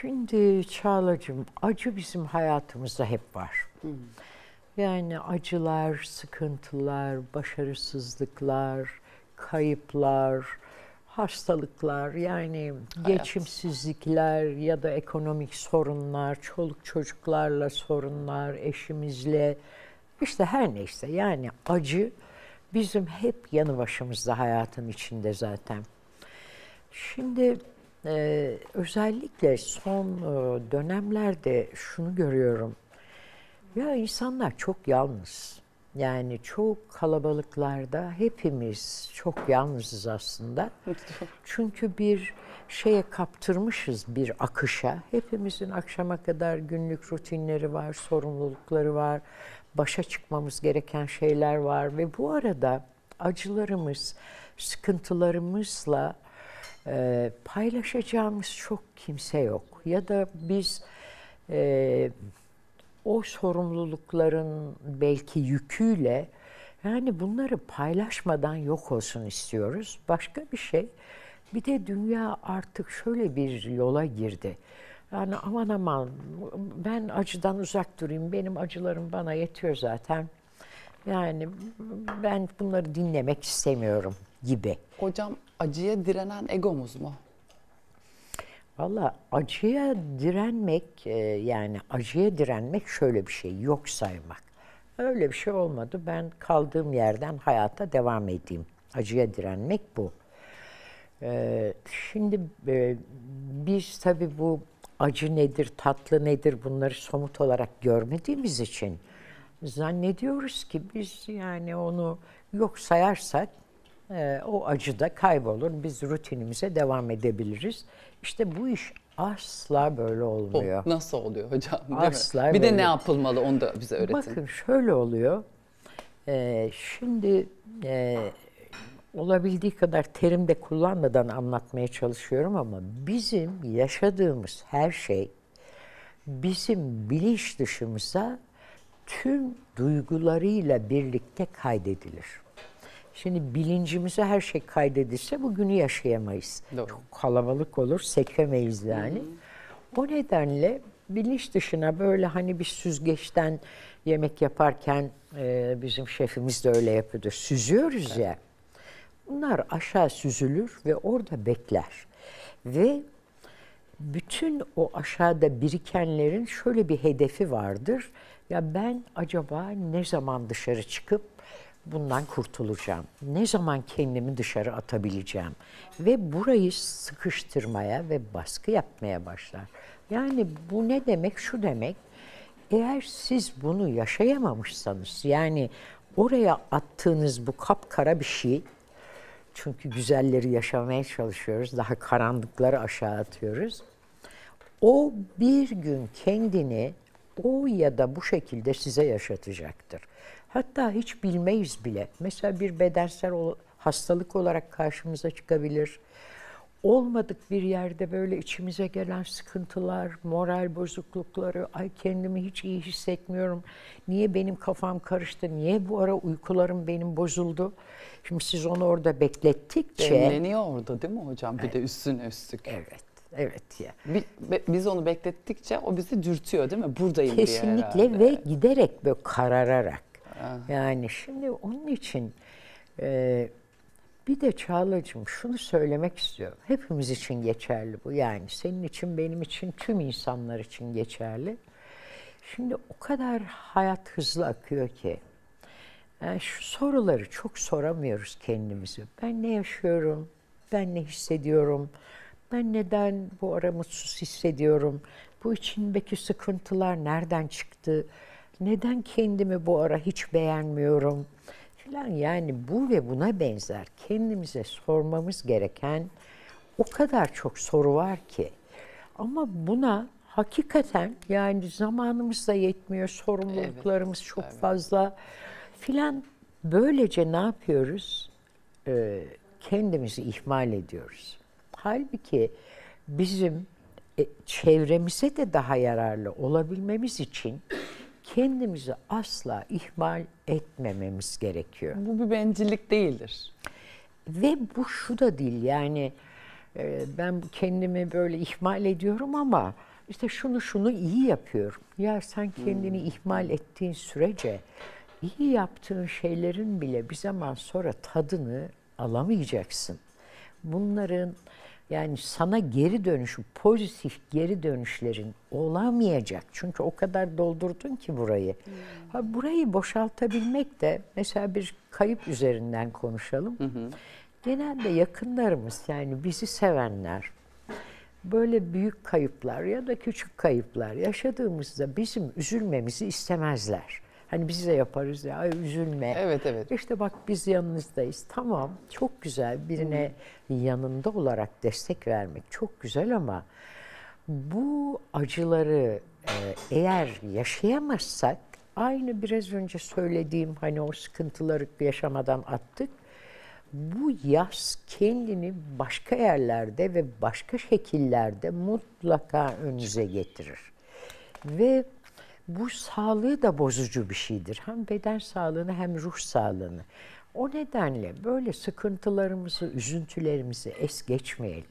Şimdi Çağlacığım, acı bizim hayatımızda hep var. Yani acılar, sıkıntılar, başarısızlıklar, kayıplar, hastalıklar, yani geçimsizlikler ya da ekonomik sorunlar, çoluk çocuklarla sorunlar, eşimizle, işte her neyse, yani acı bizim hep yanı başımızda, hayatın içinde zaten. Şimdi özellikle son dönemlerde şunu görüyorum. Ya insanlar çok yalnız. Yani çok kalabalıklarda hepimiz çok yalnızız aslında. Çünkü bir şeye kaptırmışız, bir akışa. Hepimizin akşama kadar günlük rutinleri var, sorumlulukları var, başa çıkmamız gereken şeyler var. Ve bu arada acılarımız, sıkıntılarımızla paylaşacağımız çok kimse yok. Ya da biz... o sorumlulukların belki yüküyle, yani bunları paylaşmadan yok olsun istiyoruz. Başka bir şey. Bir de dünya artık şöyle bir yola girdi. Yani aman aman ben acıdan uzak durayım, benim acılarım bana yetiyor zaten. Yani ben bunları dinlemek istemiyorum gibi. Hocam, acıya direnen egomuz mu? Valla acıya direnmek, yani acıya direnmek şöyle bir şey, yok saymak. Öyle bir şey olmadı, ben kaldığım yerden hayata devam edeyim. Acıya direnmek bu. Şimdi biz tabii bu acı nedir, tatlı nedir, bunları somut olarak görmediğimiz için zannediyoruz ki biz, yani onu yok sayarsak o acı da kaybolur, biz rutinimize devam edebiliriz. İşte bu iş asla böyle olmuyor. O nasıl oluyor hocam? Asla böyle. Bir de ne yapılmalı, onu da bize öğretin. Bakın şöyle oluyor. Şimdi olabildiği kadar terim de kullanmadan anlatmaya çalışıyorum ama bizim yaşadığımız her şey bizim bilinç dışımıza tüm duygularıyla birlikte kaydedilir. Şimdi bilincimize her şey kaydedilse bugünü yaşayamayız. Doğru. Çok kalabalık olur, sekemeyiz yani. O nedenle bilinç dışına böyle, hani bir süzgeçten yemek yaparken bizim şefimiz de öyle yapıyordu. Süzüyoruz ya. Bunlar aşağı süzülür ve orada bekler. Ve bütün o aşağıda birikenlerin şöyle bir hedefi vardır. Ya ben acaba ne zaman dışarı çıkıp bundan kurtulacağım? Ne zaman kendimi dışarı atabileceğim? Ve burayı sıkıştırmaya ve baskı yapmaya başlar. Yani bu ne demek? Şu demek, eğer siz bunu yaşayamamışsanız, yani oraya attığınız bu kapkara bir şey, çünkü güzelleri yaşamaya çalışıyoruz, daha karanlıkları aşağı atıyoruz. O bir gün kendini o ya da bu şekilde size yaşatacaktır. Hatta hiç bilmeyiz bile. Mesela bir bedensel hastalık olarak karşımıza çıkabilir. Olmadık bir yerde böyle içimize gelen sıkıntılar, moral bozuklukları, ay kendimi hiç iyi hissetmiyorum, niye benim kafam karıştı, niye bu ara uykularım benim bozuldu. Şimdi siz onu orada beklettikçe... Demleniyor orada değil mi hocam? Bir de üstüne üstlük. Evet. Evet ya. Biz onu beklettikçe o bizi dürtüyor değil mi? Buradayım diye herhalde. Kesinlikle ve giderek böyle karararak. Yani şimdi onun için bir de Çağlacığım şunu söylemek istiyorum. Hepimiz için geçerli bu, yani senin için, benim için, tüm insanlar için geçerli. Şimdi o kadar hayat hızlı akıyor ki, yani şu soruları çok soramıyoruz kendimize. Ben ne yaşıyorum, ben ne hissediyorum, ben neden bu ara mutsuz hissediyorum, Bu içindeki sıkıntılar nereden çıktı? Neden kendimi bu ara hiç beğenmiyorum? Falan, yani bu ve buna benzer kendimize sormamız gereken o kadar çok soru var ki. Ama buna hakikaten yani zamanımız da yetmiyor, sorumluluklarımız evet, çok fazla filan. Böylece ne yapıyoruz? Kendimizi ihmal ediyoruz. Halbuki bizim çevremize de daha yararlı olabilmemiz için kendimizi asla ihmal etmememiz gerekiyor. Bu bir bencillik değildir. Ve bu şu da değil yani ben kendimi böyle ihmal ediyorum ama işte şunu iyi yapıyorum. Ya sen kendini ihmal ettiğin sürece iyi yaptığın şeylerin bile bir zaman sonra tadını alamayacaksın. Bunların yani sana geri dönüşü, pozitif geri dönüşlerin olamayacak. Çünkü o kadar doldurdun ki burayı. Ha, burayı boşaltabilmek de mesela bir kayıp üzerinden konuşalım. Genelde yakınlarımız yani bizi sevenler böyle büyük kayıplar ya da küçük kayıplar yaşadığımızda bizim üzülmemizi istemezler. Hani biz de yaparız ya, ay üzülme. Evet, evet. İşte bak biz yanınızdayız. Tamam, çok güzel birine yanında olarak destek vermek çok güzel ama bu acıları eğer yaşayamazsak aynı biraz önce söylediğim hani o sıkıntıları yaşamadan attık. Bu yas kendini başka yerlerde ve başka şekillerde mutlaka önümüze getirir. Ve bu sağlığı da bozucu bir şeydir. Hem beden sağlığını hem ruh sağlığını. O nedenle böyle sıkıntılarımızı, üzüntülerimizi es geçmeyelim.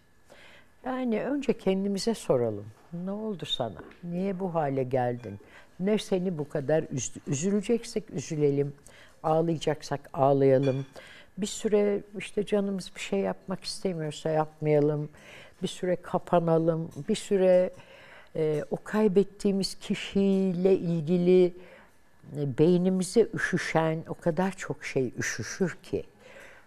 Yani önce kendimize soralım. Ne oldu sana? Niye bu hale geldin? Ne seni bu kadar üzdü? Üzüleceksek üzülelim, ağlayacaksak ağlayalım. Bir süre işte canımız bir şey yapmak istemiyorsa yapmayalım. Bir süre kapanalım, bir süre... o kaybettiğimiz kişiyle ilgili beynimize üşüşen o kadar çok şey üşüşür ki.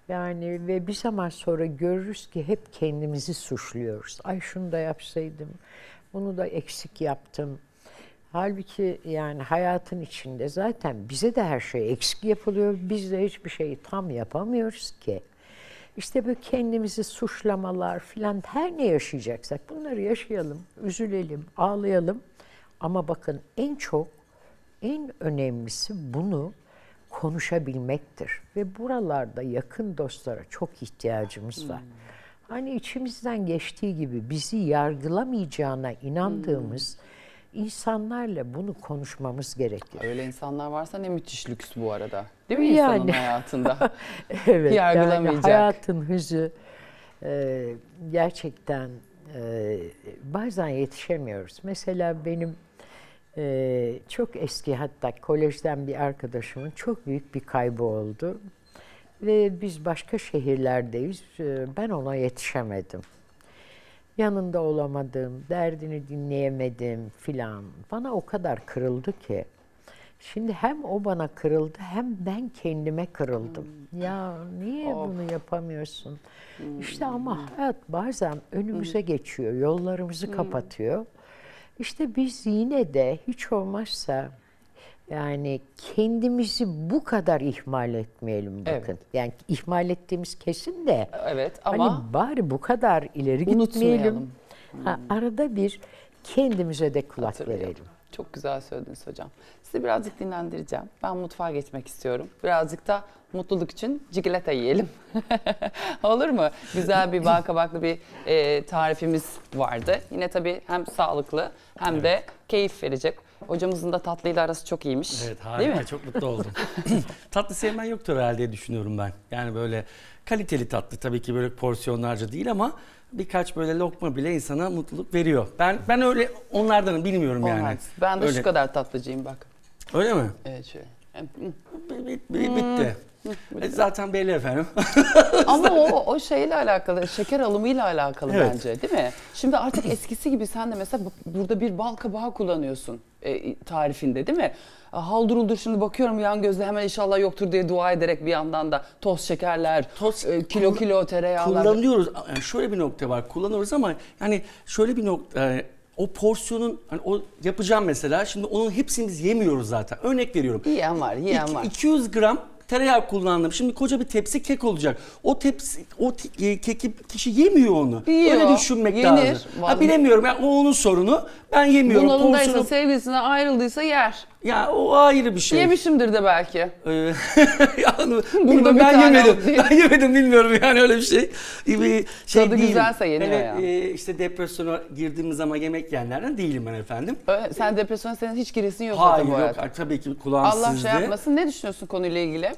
Yani ve bir zaman sonra görürüz ki hep kendimizi suçluyoruz. Ay şunu da yapsaydım, bunu da eksik yaptım. Halbuki yani hayatın içinde zaten bize de her şey eksik yapılıyor. Biz de hiçbir şeyi tam yapamıyoruz ki. İşte böyle kendimizi suçlamalar filan her ne yaşayacaksak bunları yaşayalım, üzülelim, ağlayalım. Ama bakın en çok, en önemlisi bunu konuşabilmektir. Ve buralarda yakın dostlara çok ihtiyacımız var. Hani içimizden geçtiği gibi bizi yargılamayacağına inandığımız insanlarla bunu konuşmamız gerekiyor. Öyle insanlar varsa ne müthiş lüks bu arada. Değil mi yani, insanın hayatında? Evet. Yargılamayacak. Yani hayatın hızı gerçekten bazen yetişemiyoruz. Mesela benim çok eski hatta kolejden bir arkadaşımın çok büyük bir kaybı oldu. Ve biz başka şehirlerdeyiz. Ben ona yetişemedim. Yanında olamadım, derdini dinleyemedim filan. Bana o kadar kırıldı ki. Şimdi hem o bana kırıldı hem ben kendime kırıldım. Ya niye bunu yapamıyorsun? İşte ama hayat bazen önümüze geçiyor, yollarımızı kapatıyor. İşte biz yine de hiç olmazsa yani kendimizi bu kadar ihmal etmeyelim bakın. Evet. Yani ihmal ettiğimiz kesin de. Evet ama hani bari bu kadar ileri gitmeyelim. Ha, arada bir kendimize de kulak verelim. Çok güzel söylediniz hocam. Sizi birazcık dinlendireceğim. Ben mutfağa geçmek istiyorum. Birazcık da mutluluk için çikolata yiyelim. Olur mu? Güzel bir bal kabaklı bir tarifimiz vardı. Yine tabii hem sağlıklı hem de keyif verecek. Hocamızın da tatlıyla arası çok iyiymiş. Evet harika, değil mi? Çok mutlu oldum. Tatlı sevmen yoktur herhalde diye düşünüyorum ben. Yani böyle kaliteli tatlı tabii ki böyle porsiyonlarca değil ama birkaç böyle lokma bile insana mutluluk veriyor. Ben öyle onlardanım bilmiyorum yani. Onlar. Ben de öyle. Şu kadar tatlıcıyım bak. Öyle mi? Evet şöyle. Bitti. Zaten belli efendim. Ama o şeyle alakalı, şeker alımıyla alakalı evet. Bence değil mi? Şimdi artık eskisi gibi sen de mesela burada bir bal kabağı kullanıyorsun tarifinde değil mi? Halduruldur şimdi bakıyorum yan gözle hemen inşallah yoktur diye dua ederek bir yandan da toz şekerler, kilo tereyağlar. Kullanıyoruz. Yani şöyle bir nokta var kullanıyoruz ama yani şöyle bir nokta o porsiyonun, hani o yapacağım mesela, şimdi onun hepsini biz yemiyoruz zaten. Örnek veriyorum. Yiyen var, yiyen var. 200 gram tereyağı kullandım. Şimdi koca bir tepsi kek olacak. O tepsi, o keki kişi yemiyor onu. Yiyor, öyle düşünmek yenir, lazım. Ha, bilemiyorum. Yani o onun sorunu. Ben yemiyorum. Bunalımdaysa, porsiyonu... sevgilisine ayrıldıysa yer. Ya o ayrı bir şey. Yemişimdir de belki. Yani, burada ben yemedim. Ben yemedim, bilmiyorum yani öyle bir şey. Tadı güzelse yeniyor yani, ya. İşte depresyona girdiğimiz zaman yemek yiyenlerden değilim ben efendim. Sen depresyona senin hiç giresin yok. Hayır yok hayatım. Tabii ki kulağın Allah sizde. Şey yapmasın. Ne düşünüyorsun konuyla ilgili?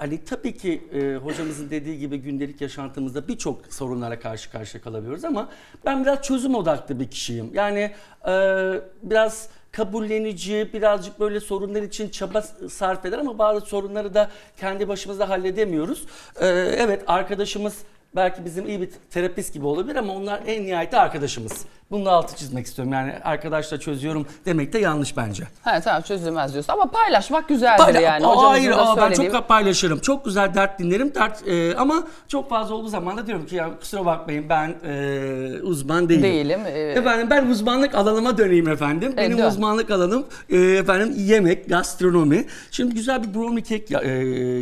Ali, tabii ki hocamızın dediği gibi gündelik yaşantımızda birçok sorunlara karşı karşıya kalabiliyoruz ama ben biraz çözüm odaklı bir kişiyim. Yani biraz... kabullenici, birazcık böyle sorunlar için çaba sarf eder ama bazı sorunları da kendi başımızda halledemiyoruz. Evet, arkadaşımız belki bizim iyi bir terapist gibi olabilir ama onlar en nihayetinde arkadaşımız. Bunun altı çizmek istiyorum. Yani arkadaşla çözüyorum demek de yanlış bence. Evet, tamam, çözülmez diyorsun ama paylaşmak güzeldir yani. Hayır, ben çok paylaşırım. Çok güzel dert dinlerim. Dert, ama çok fazla olduğu zaman da diyorum ki ya kusura bakmayın ben uzman değilim. Efendim, ben uzmanlık alanıma döneyim efendim. Benim uzmanlık alanım efendim yemek, gastronomi. Şimdi güzel bir brownie kek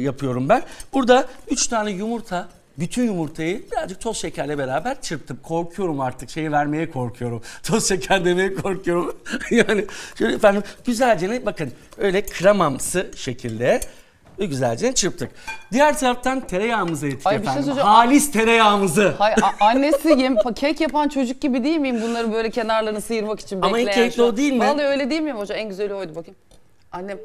yapıyorum ben. Burada 3 tane yumurta. Bütün yumurtayı birazcık toz şekerle beraber çırptım. Korkuyorum artık, şeyi vermeye korkuyorum. Toz şeker demeye korkuyorum. Yani şöyle efendim güzelce, bakın öyle kremamsı şekilde güzelce çırptık. Diğer taraftan tereyağımızı ettik efendim. Şey halis tereyağımızı. Hay, annesiyim. Kek yapan çocuk gibi değil miyim? Bunları böyle kenarlarını sıyırmak için bekleyen. Ama en kekli o değil mi? Vallahi öyle değil miyim hocam? En güzeli oydu, bakayım. Annem...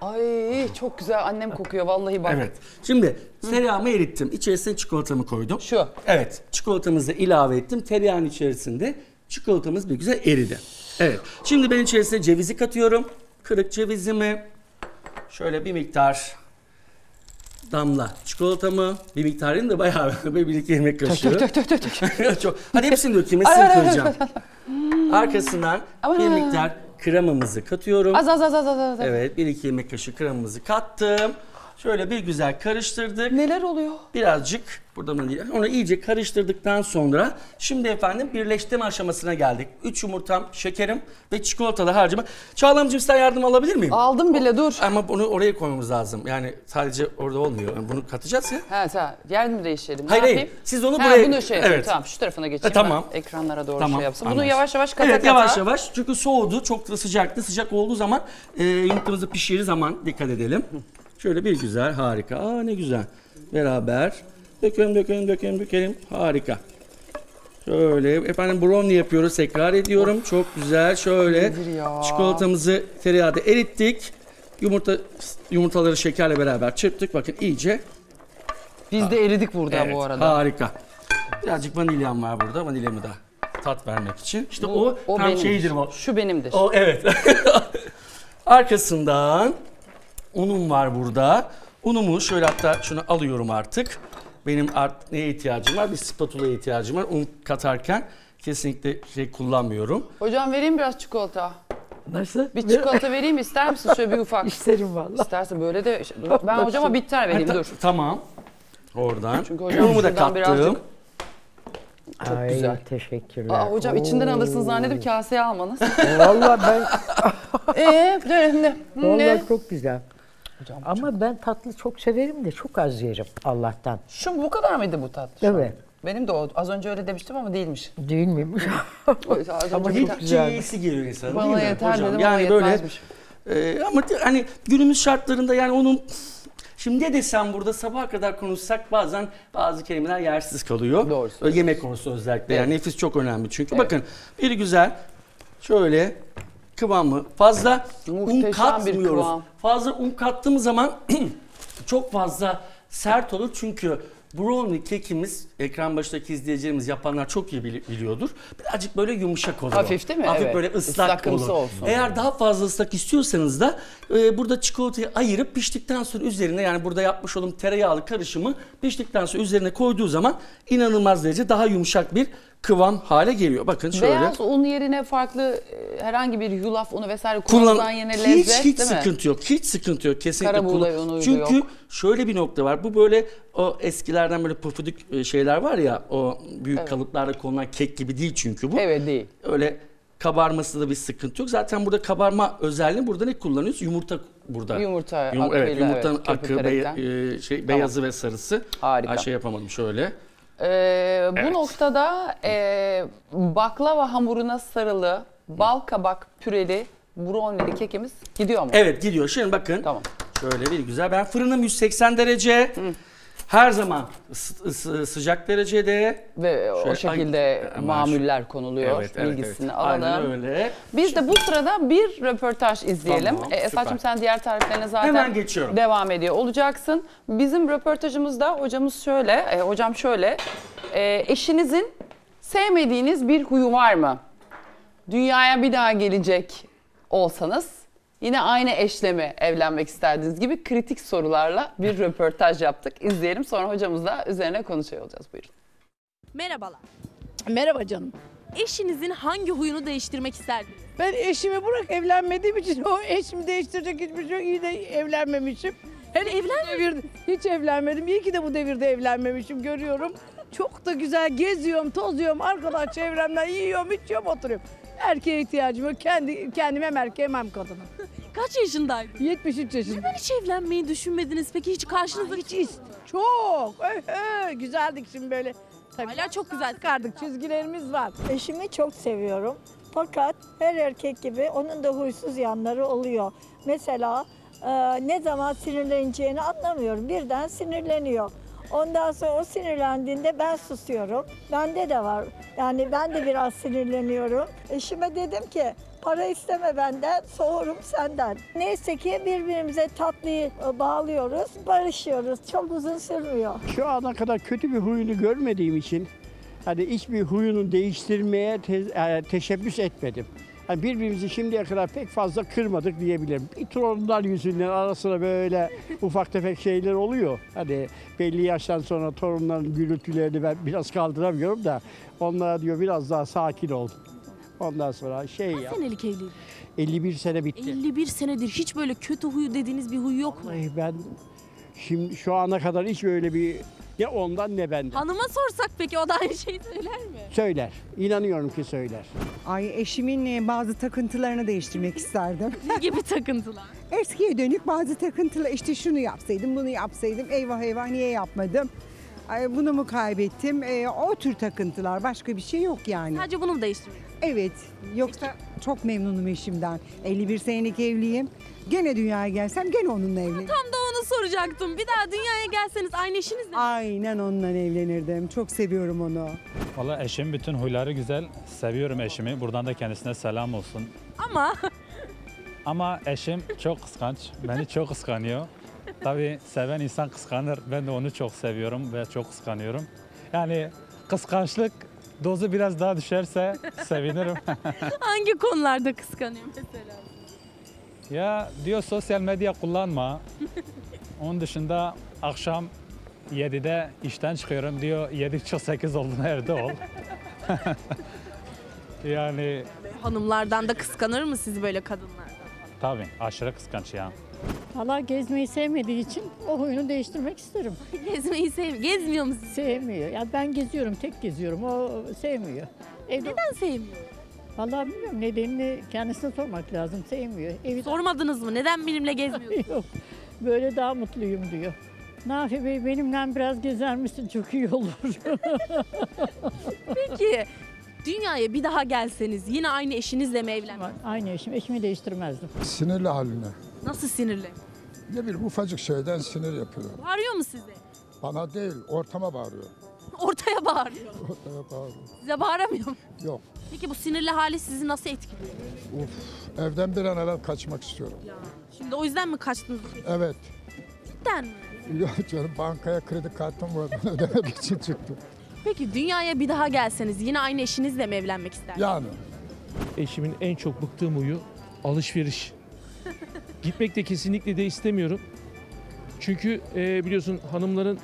Ay çok güzel, annem kokuyor vallahi bak. Evet. Şimdi tereyağımı erittim. İçerisine çikolatamı koydum. Şu. Evet. Çikolatamızı ilave ettim. Tereyağın içerisinde çikolatamız bir güzel eridi. Evet. Şimdi ben içerisine cevizi katıyorum. Kırık cevizimi. Şöyle bir miktar damla çikolatamı. Bir miktarını da bayağı birlikte yemek kaşığı. Çok. Hadi hepsini dökeyim. Hepsini koyacağım. Arkasından bir miktar kremamızı katıyorum. Az. Evet, 1-2 yemek kaşığı kremamızı kattım. Şöyle bir güzel karıştırdık. Neler oluyor? Birazcık burada onu iyice karıştırdıktan sonra şimdi efendim birleştirme aşamasına geldik. 3 yumurtam, şekerim ve çikolatalı harcımı. Çağlamcığım, sen yardım alabilir miyim? Aldım bile, dur. Ama bunu oraya koymamız lazım. Yani sadece orada olmuyor. Yani bunu katacağız ya. Ha tamam. Yer mi değiştirelim? Hayır. Siz onu buraya. Bunu şey yapayım. Evet. Tamam, şu tarafına geçeyim. Tamam. Ekranlara doğru tamam, şey yapsın. Anladım. Bunu yavaş yavaş kata. Evet, yavaş yavaş. Çünkü soğudu. Çok da sıcaktı. Sıcak olduğu zaman yumurtamızı pişirir zaman dikkat edelim. Şöyle bir güzel, harika. Aa ne güzel. Beraber dökelim. Harika. Şöyle efendim brownie yapıyoruz. Tekrar ediyorum. Of. Çok güzel. Şöyle çikolatamızı tereyağda erittik. Yumurtaları şekerle beraber çırptık. Bakın iyice. Biz de eridik burada evet, bu arada. Harika. Birazcık vanilyam var burada. Vanilyamı da tat vermek için. İşte o tam benimdir. Şeydir bu. Şu benimdir. O evet. Arkasından unum var burada. Unumu şöyle, hatta şunu alıyorum artık. Benim neye ihtiyacım var? Bir spatula'ya ihtiyacım var. Un katarken kesinlikle şey kullanmıyorum. Hocam vereyim biraz çikolata. Nasıl? Bir çikolata vereyim ister misin? Şöyle bir ufak. İsterim vallahi. İsterse böyle de. Ben hocama bitter vereyim dur. Tamam. Oradan. Çünkü hocam unumu da kattım. Birazcık... Çok ay, güzel. Teşekkürler. Aa, hocam içinden alırsınız zannedip kaseye almanız. Vallahi ben... Vallahi çok güzel. Hocam, ama çok... ben tatlı çok severim de çok az yerim Allah'tan. Şu bu kadar mıydı bu tatlı? Evet. Benim de o. Az önce öyle demiştim ama değilmiş. Değil miymiş? Ama hiç iyisi geliyor insanın değil mi? Bana yeter hocam, dedim yani ama yetmezmiş. Ama hani günümüz şartlarında yani onun... Şimdi ne desem burada sabaha kadar konuşsak bazen bazı kelimeler yersiz kalıyor. Doğru. Yemek konusu özellikle yani nefis çok önemli çünkü. Evet. Bakın bir güzel şöyle... kıvamı fazla muhteşem un katmıyoruz. Fazla un kattığımız zaman çok fazla sert olur çünkü brownie kekimiz, ekran başındaki izleyicilerimiz, yapanlar çok iyi biliyordur. Birazcık böyle yumuşak olur. Hafif değil mi? Hafif evet. Böyle ıslak olur. Olsun. Eğer daha fazla ıslak istiyorsanız da burada çikolatayı ayırıp piştikten sonra üzerine, yani burada yapmış olduğum tereyağlı karışımı piştikten sonra üzerine koyduğu zaman inanılmaz derece daha yumuşak bir kıvam hale geliyor. Bakın şöyle. Beyaz un yerine farklı herhangi bir yulaf unu vesaire kullanılan yine lezzet hiç değil mi? Sıkıntı yok. Hiç sıkıntı yok. Kesinlikle. Karabuğday unu çünkü yok. Şöyle bir nokta var. Bu böyle o eskilerden böyle pofuduk şeyler var ya, o büyük kalıplarda konulan kek gibi değil çünkü bu. Evet değil. Öyle Kabarması da bir sıkıntı yok. Zaten burada kabarma özelliği, burada ne kullanıyoruz? Yumurta burada. Yumurta akıyla, evet, yumurtanın akı, beyazı tamam. Ve sarısı. Harika. Şey yapamadım şöyle. Bu evet. Noktada baklava hamuruna sarılı, bal kabak püreli, brownie'li kekimiz gidiyor mu? Evet gidiyor. Şimdi bakın. Tamam. Şöyle bir güzel. Ben fırınım 180 derece. Hı. Her zaman sıcak derecede ve o şekilde mamuller konuluyor, evet, bilgisini evet. alalım. Öyle. Biz de bu sırada bir röportaj izleyelim. Tamam, Esat'cığım sen diğer tariflerine zaten devam ediyor olacaksın. Bizim röportajımızda hocamız şöyle, hocam şöyle, eşinizin sevmediğiniz bir huyu var mı? Dünyaya bir daha gelecek olsanız yine aynı eşle mi evlenmek isterdiniz gibi kritik sorularla bir röportaj yaptık. İzleyelim, sonra hocamızla üzerine konuşuyor olacağız. Buyurun. Merhabalar. Merhaba canım. Eşinizin hangi huyunu değiştirmek isterdiniz? Ben eşimi bırak evlenmediğim için o eşimi değiştirecek hiçbir şey yok. İyi de evlenmemişim. Hele evlenmedim. Hiç evlenmedim. İyi ki de bu devirde evlenmemişim, görüyorum. Çok da güzel geziyorum, tozuyorum. Arkadan çevremden yiyorum, içiyorum, oturuyorum. Erkeğe ihtiyacım yok. Kendim hem erkeğim hem kadınım. Kaç yaşındaydın? 73 yaşındayım. Neden hiç evlenmeyi düşünmediniz? Peki hiç karşınızda hiç çok. Güzeldik şimdi böyle. Tabii. Hala çok güzel çıkardık. Çizgilerimiz var. Eşimi çok seviyorum. Fakat her erkek gibi onun da huysuz yanları oluyor. Mesela ne zaman sinirleneceğini anlamıyorum. Birden sinirleniyor. Ondan sonra o sinirlendiğinde ben susuyorum. Bende de var. Yani ben de biraz sinirleniyorum. Eşime dedim ki para isteme benden, soğurum senden. Neyse ki birbirimize tatlıyı bağlıyoruz, barışıyoruz. Çok uzun sürmüyor. Şu ana kadar kötü bir huyunu görmediğim için hani hiçbir huyunu değiştirmeye teşebbüs etmedim. Yani birbirimizi şimdiye kadar pek fazla kırmadık diyebilirim. Bir torunlar yüzünden arasına böyle ufak tefek şeyler oluyor. Hani belli yaştan sonra torunların gürültülerini ben biraz kaldıramıyorum da onlara diyor biraz daha sakin ol. Ondan sonra Kaç senelik evliyim? 51 sene bitti. 51 senedir hiç böyle kötü huyu dediğiniz bir huyu yok mu? Ay ben şimdi şu ana kadar hiç böyle bir ya ondan ne benden. Hanıma sorsak peki o da aynı şeyi söyler mi? Söyler. İnanıyorum ki söyler. Ay eşimin bazı takıntılarını değiştirmek isterdim. Ne gibi takıntılar? Eskiye dönük bazı takıntılar. İşte şunu yapsaydım, bunu yapsaydım. Eyvah eyvah niye yapmadım? Ay, bunu mu kaybettim? O tür takıntılar. Başka bir şey yok yani. Sadece bunu mu değiştirmek? Evet. Yoksa peki. Çok memnunum eşimden. 51 senelik evliyim. Gene dünyaya gelsem gene onunla evlenirim. Tam da onu soracaktım. Bir daha dünyaya gelseniz aynı eşinizle mi? Aynen onunla evlenirdim. Çok seviyorum onu. Vallahi eşim bütün huyları güzel. Seviyorum eşimi. Buradan da kendisine selam olsun. Ama? Ama eşim çok kıskanç. Beni çok kıskanıyor. Tabii seven insan kıskanır. Ben de onu çok seviyorum ve çok kıskanıyorum. Yani kıskançlık dozu biraz daha düşerse sevinirim. Hangi konularda kıskanıyor mesela? Ya diyor sosyal medya kullanma. Onun dışında akşam 7'de işten çıkıyorum diyor. 7.30-8 olduğunda evde ol. Yani hanımlardan da kıskanır mı siz böyle kadınlardan? Tabii aşırı kıskanç ya. Valla gezmeyi sevmediği için o huyunu değiştirmek isterim. Gezmeyi sevmiyor. Gezmiyor musun? Sevmiyor. Ya ben geziyorum, tek geziyorum. O sevmiyor. Neden sevmiyor? Valla bilmiyorum. Nedenini kendisine sormak lazım. Sevmiyor. Sormadınız mı? Neden benimle gezmiyorsunuz? Yok. Böyle daha mutluyum diyor. Nafi Bey benimle biraz gezer misin? Çok iyi olur. Peki dünyaya bir daha gelseniz yine aynı eşinizle mi evlenmez? Aynı eşim. Eşimi değiştirmezdim. Sinirli haline. Nasıl sinirli? Ne bileyim ufacık şeyden sinir yapıyor. Bağırıyor mu size? Bana değil, ortama bağırıyor. Ortaya bağırıyor? Ortaya bağırıyor. Size bağıramıyor mu? Yok. Peki bu sinirli hali sizi nasıl etkiliyor? Uf, evden bir an evvel kaçmak istiyorum. Ya, şimdi o yüzden mi kaçtınız? Evet. Cidden mi? Yok canım, bankaya kredi kartım vardı, ödemek için çıktım. Peki dünyaya bir daha gelseniz yine aynı eşinizle mi evlenmek isterdiniz? Yani. Eşimin en çok bıktığım huyu alışveriş. Gitmek de kesinlikle de istemiyorum. Çünkü biliyorsun hanımların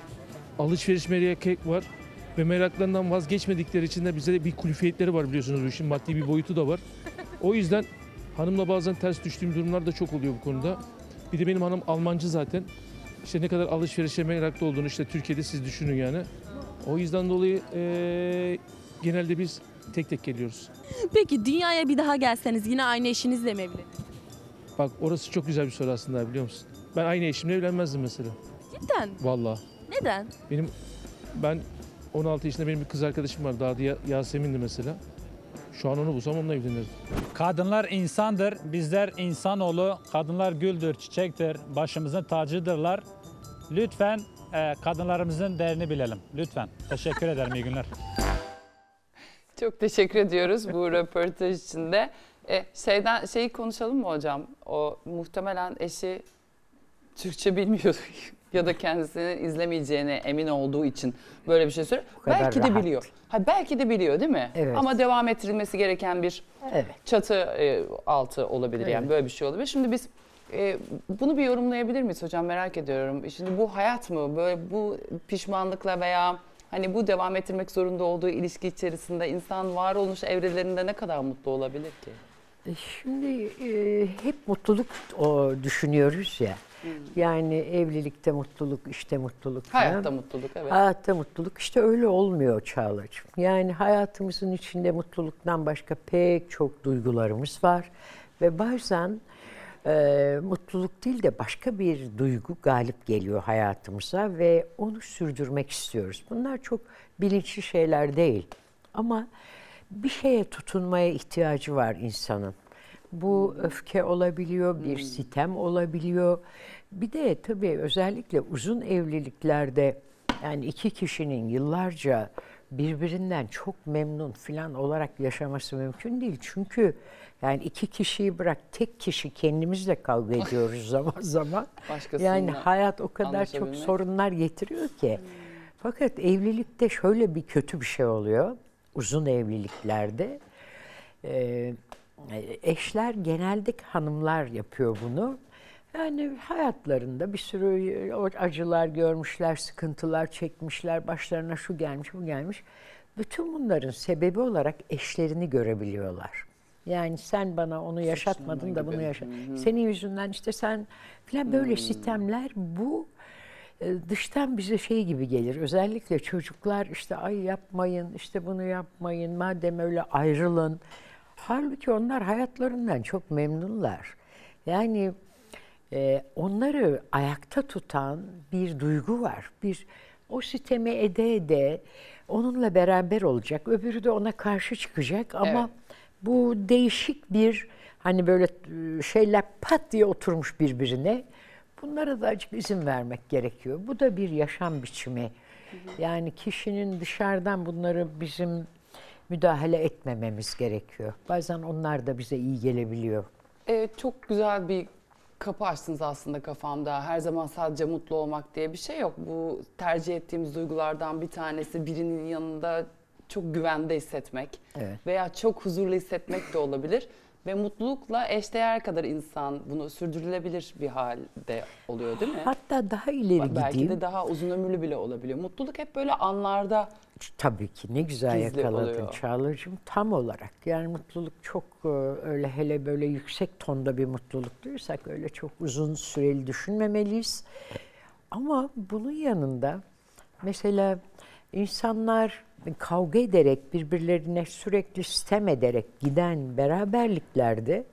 alışveriş merakı var ve meraklarından vazgeçmedikleri için de bize de bir kulüfiyetleri var biliyorsunuz bu işin maddi bir boyutu da var. O yüzden hanımla bazen ters düştüğüm durumlar da çok oluyor bu konuda. Bir de benim hanım Almancı zaten. İşte ne kadar alışverişe meraklı olduğunu işte Türkiye'de siz düşünün yani. O yüzden dolayı genelde biz tek tek geliyoruz. Peki dünyaya bir daha gelseniz yine aynı eşinizle mi evlenirsiniz? Bak orası çok güzel bir soru aslında, biliyor musun? Ben aynı eşimle evlenmezdim mesela. Cidden? Vallahi. Neden? Ben 16 yaşında benim bir kız arkadaşım vardı. Adı Yasemin'di mesela. Şu an onu bulsam onunla evlenirdim. Kadınlar insandır, bizler insanoğlu. Kadınlar güldür, çiçektir, başımızın tacıdırlar. Lütfen kadınlarımızın değerini bilelim. Lütfen. Teşekkür ederim. İyi günler. Çok teşekkür ediyoruz bu röportaj için de. Şeyi konuşalım mı hocam? O muhtemelen eşi Türkçe bilmiyordu ya da kendisini izlemeyeceğine emin olduğu için böyle bir şey söylüyor. Belki de biliyor. Belki de biliyor değil mi? Evet. Ama devam ettirilmesi gereken bir çatı altı olabilir. Evet. Yani böyle bir şey olabilir. Şimdi biz bunu bir yorumlayabilir miyiz hocam? Merak ediyorum. Şimdi bu hayat mı? Böyle bu pişmanlıkla veya hani bu devam ettirmek zorunda olduğu ilişki içerisinde insan varoluş evrelerinde ne kadar mutlu olabilir ki? Şimdi hep mutluluk düşünüyoruz ya. Yani evlilikte mutluluk, işte mutluluk falan. Hayatta mutluluk, evet. Hayatta mutluluk, işte öyle olmuyor Çağla'cığım. Yani hayatımızın içinde mutluluktan başka pek çok duygularımız var. Ve bazen mutluluk değil de başka bir duygu galip geliyor hayatımıza ve onu sürdürmek istiyoruz. Bunlar çok bilinçli şeyler değil. Ama bir şeye tutunmaya ihtiyacı var insanın. Bu öfke olabiliyor, bir sitem olabiliyor. Bir de tabii özellikle uzun evliliklerde yani iki kişinin yıllarca birbirinden çok memnun falan olarak yaşaması mümkün değil. Çünkü yani iki kişiyi bırak tek kişi kendimizle kavga ediyoruz zaman zaman. Yani hayat o kadar çok sorunlar getiriyor ki. Fakat evlilikte şöyle bir kötü bir şey oluyor. Uzun evliliklerde eşler genelde hanımlar yapıyor bunu. Yani hayatlarında bir sürü acılar görmüşler, sıkıntılar çekmişler, başlarına şu gelmiş, bu gelmiş. Bütün bunların sebebi olarak eşlerini görebiliyorlar. Yani sen bana onu yaşatmadın da bunu yaşatmadın. Senin yüzünden işte sen falan böyle sistemler bu. Dıştan bize şey gibi gelir, özellikle çocuklar işte ay yapmayın, işte bunu yapmayın, madem öyle ayrılın. Halbuki onlar hayatlarından çok memnunlar. Yani onları ayakta tutan bir duygu var. O sitemi ede onunla beraber olacak, öbürü de ona karşı çıkacak ama bu değişik bir hani böyle şeyler pat diye oturmuş birbirine. Bunlara da azıcık izin vermek gerekiyor. Bu da bir yaşam biçimi. Yani kişinin dışarıdan bunları bizim müdahale etmememiz gerekiyor. Bazen onlar da bize iyi gelebiliyor. Evet, çok güzel bir kapı açtınız aslında kafamda. Her zaman sadece mutlu olmak diye bir şey yok. Bu tercih ettiğimiz duygulardan bir tanesi birinin yanında çok güvende hissetmek veya çok huzurlu hissetmek de olabilir. Ve mutlulukla eşdeğer kadar insan bunu sürdürülebilir bir halde oluyor değil mi? Hatta daha ileri gideyim. Belki de daha uzun ömürlü bile olabiliyor. Mutluluk hep böyle anlarda. Tabii ki ne güzel yakaladın Çağla'cığım, tam olarak. Yani mutluluk çok öyle, hele böyle yüksek tonda bir mutluluk duysak öyle çok uzun süreli düşünmemeliyiz. Ama bunun yanında mesela insanlar kavga ederek, birbirlerine sürekli sitem ederek giden beraberliklerde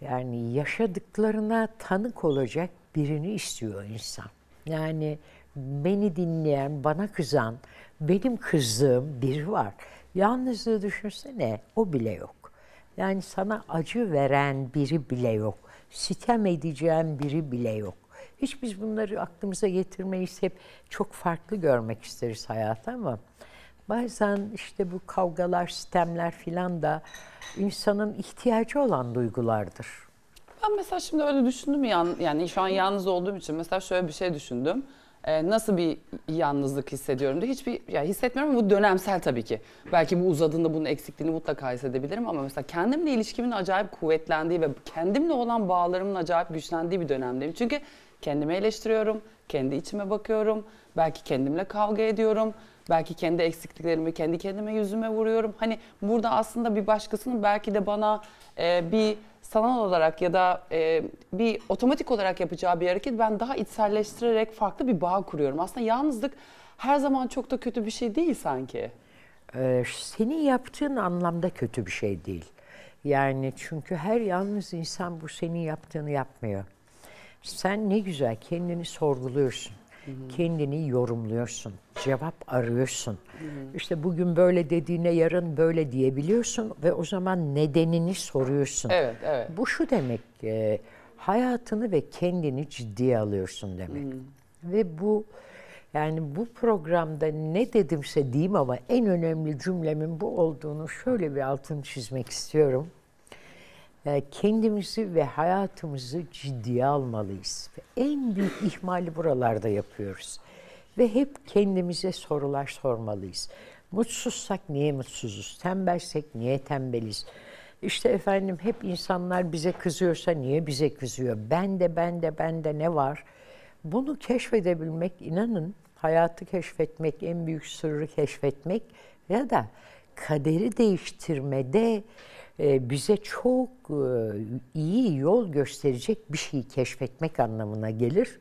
yani yaşadıklarına tanık olacak birini istiyor insan. Yani beni dinleyen, bana kızan, benim kızdığım biri var. Yalnızlığı düşünsene, o bile yok. Yani sana acı veren biri bile yok. Sitem edeceğin biri bile yok. Hiç biz bunları aklımıza getirmeyiz, hep çok farklı görmek isteriz hayatı ama bazen işte bu kavgalar, sistemler filan da insanın ihtiyacı olan duygulardır. Ben mesela şimdi öyle düşündüm yani şu an yalnız olduğum için mesela şöyle bir şey düşündüm. Nasıl bir yalnızlık hissediyorum da hissetmiyorum ama bu dönemsel tabii ki. Belki bu uzadığında bunun eksikliğini mutlaka hissedebilirim ama mesela kendimle ilişkimin acayip kuvvetlendiği ve kendimle olan bağlarımın acayip güçlendiği bir dönemdeyim. Çünkü kendimi eleştiriyorum, kendi içime bakıyorum, belki kendimle kavga ediyorum. Belki kendi eksikliklerimi kendi kendime yüzüme vuruyorum. Hani burada aslında bir başkasının belki de bana bir sanal olarak ya da bir otomatik olarak yapacağı bir hareket ben daha içselleştirerek farklı bir bağ kuruyorum. Aslında yalnızlık her zaman çok da kötü bir şey değil sanki. senin yaptığın anlamda kötü bir şey değil. Yani çünkü her yalnız insan bu senin yaptığını yapmıyor. Sen ne güzel kendini sorguluyorsun. Hı-hı. Kendini yorumluyorsun. Cevap arıyorsun. Hı-hı. İşte bugün böyle dediğine yarın böyle diyebiliyorsun ve o zaman nedenini soruyorsun. Evet, evet. Bu şu demek, hayatını ve kendini ciddiye alıyorsun demek. Hı-hı. Ve bu, yani bu programda ne dedimse diyeyim ama en önemli cümlemin bu olduğunu şöyle bir altını çizmek istiyorum. Kendimizi ve hayatımızı ciddiye almalıyız. En büyük ihmali buralarda yapıyoruz. Ve hep kendimize sorular sormalıyız. Mutsuzsak niye mutsuzuz? Tembelsek niye tembeliz? İşte efendim hep insanlar bize kızıyorsa niye bize kızıyor? Bende ne var? Bunu keşfedebilmek, inanın hayatı keşfetmek, en büyük sırrı keşfetmek ya da kaderi değiştirmede bize çok iyi yol gösterecek bir şeyi keşfetmek anlamına gelir.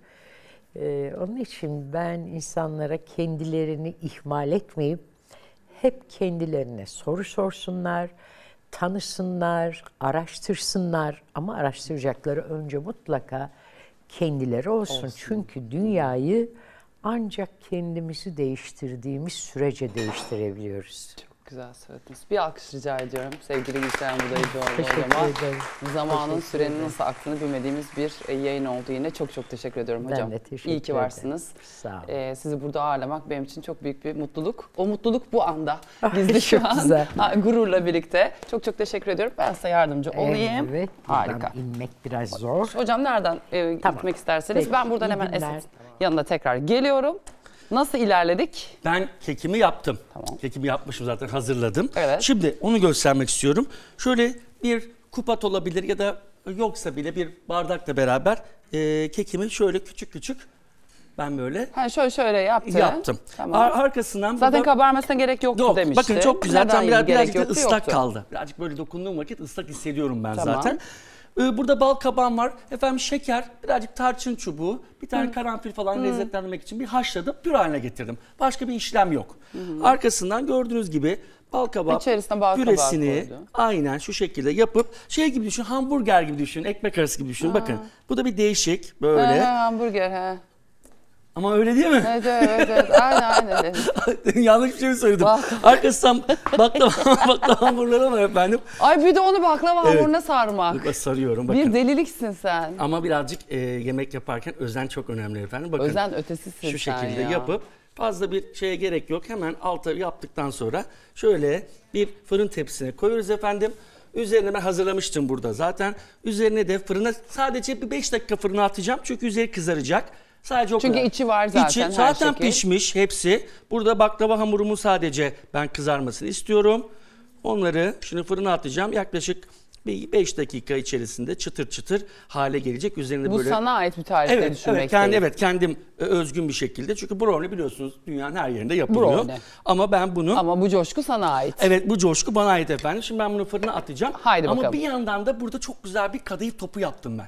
Onun için ben insanlara kendilerini ihmal etmeyip hep kendilerine soru sorsunlar, tanısınlar, araştırsınlar ama araştıracakları önce mutlaka kendileri olsun. Çünkü dünyayı ancak kendimizi değiştirdiğimiz sürece değiştirebiliyoruz. Güzel söylediniz. Bir alkış rica ediyorum sevgili Gülseren Budayıcıoğlu. Teşekkür ederim. Zamanın, sürenin nasıl aktığını bilmediğimiz bir yayın oldu yine. Çok çok teşekkür ediyorum hocam. Ben de teşekkür ederim. İyi ki varsınız. Sağ olun. Sizi burada ağırlamak benim için çok büyük bir mutluluk. O mutluluk bu anda. Gizli şu an. Güzel. Gururla birlikte. Çok çok teşekkür ediyorum. Ben size yardımcı olayım. Evet. Harika. İnmek biraz zor. Hocam nereden gitmek isterseniz. Peki. Ben buradan hemen Esat yanına tekrar geliyorum. Nasıl ilerledik? Ben kekimi yaptım. Tamam. Kekimi yapmışım zaten, hazırladım. Evet. Şimdi onu göstermek istiyorum. Şöyle bir kupat olabilir ya da yoksa bile bir bardakla beraber kekimi şöyle küçük küçük ben böyle... Ha, şöyle yaptım. Tamam. Arkasından... Zaten burada... kabarmasına gerek yoktu demişti. Bakın çok güzel. Tam birazcık da ıslak kaldı. Birazcık böyle dokunduğum vakit ıslak hissediyorum ben zaten. Burada bal kabağım var, efendim şeker, birazcık tarçın çubuğu, bir tane karanfil falan lezzetlendirmek için bir haşladım, püre haline getirdim. Başka bir işlem yok. Arkasından gördüğünüz gibi bal kabak püresini aynen şu şekilde yapıp şey gibi düşün, hamburger gibi düşün, ekmek arası gibi düşün. Bakın bu da bir değişik böyle. Hamburger ha. Ama öyle değil mi? Evet. Aynen. Yanlış bir şey mi söyledim? Arkasından baklava hamurları var efendim. Ay bir de onu baklava hamuruna sarmak. Sarıyorum bakın. Bir deliliksin sen. Ama birazcık yemek yaparken özen çok önemli efendim. Bakın, özen ötesisin şu şekilde yapıp fazla bir şeye gerek yok. Hemen alta yaptıktan sonra şöyle bir fırın tepsisine koyuyoruz efendim. Üzerine ben hazırlamıştım burada zaten. Üzerine de fırına sadece bir 5 dakika fırına atacağım. Çünkü üzeri kızaracak. Sadece çünkü kadar. İçi var zaten. İçi zaten pişmiş hepsi. Burada baklava hamurumu sadece ben kızarmasını istiyorum. Onları şimdi fırına atacağım. Yaklaşık 5 dakika içerisinde çıtır çıtır hale gelecek. Üzerinde bu böyle... sana ait bir tarifle düşünmek kendim özgün bir şekilde. Çünkü brownie biliyorsunuz dünyanın her yerinde yapılıyor. Brownie. Ama ben bunu... Ama bu coşku sana ait. Evet bu coşku bana ait efendim. Şimdi ben bunu fırına atacağım. Haydi bakalım. Ama bir yandan da burada çok güzel bir kadayıf topu yaptım ben.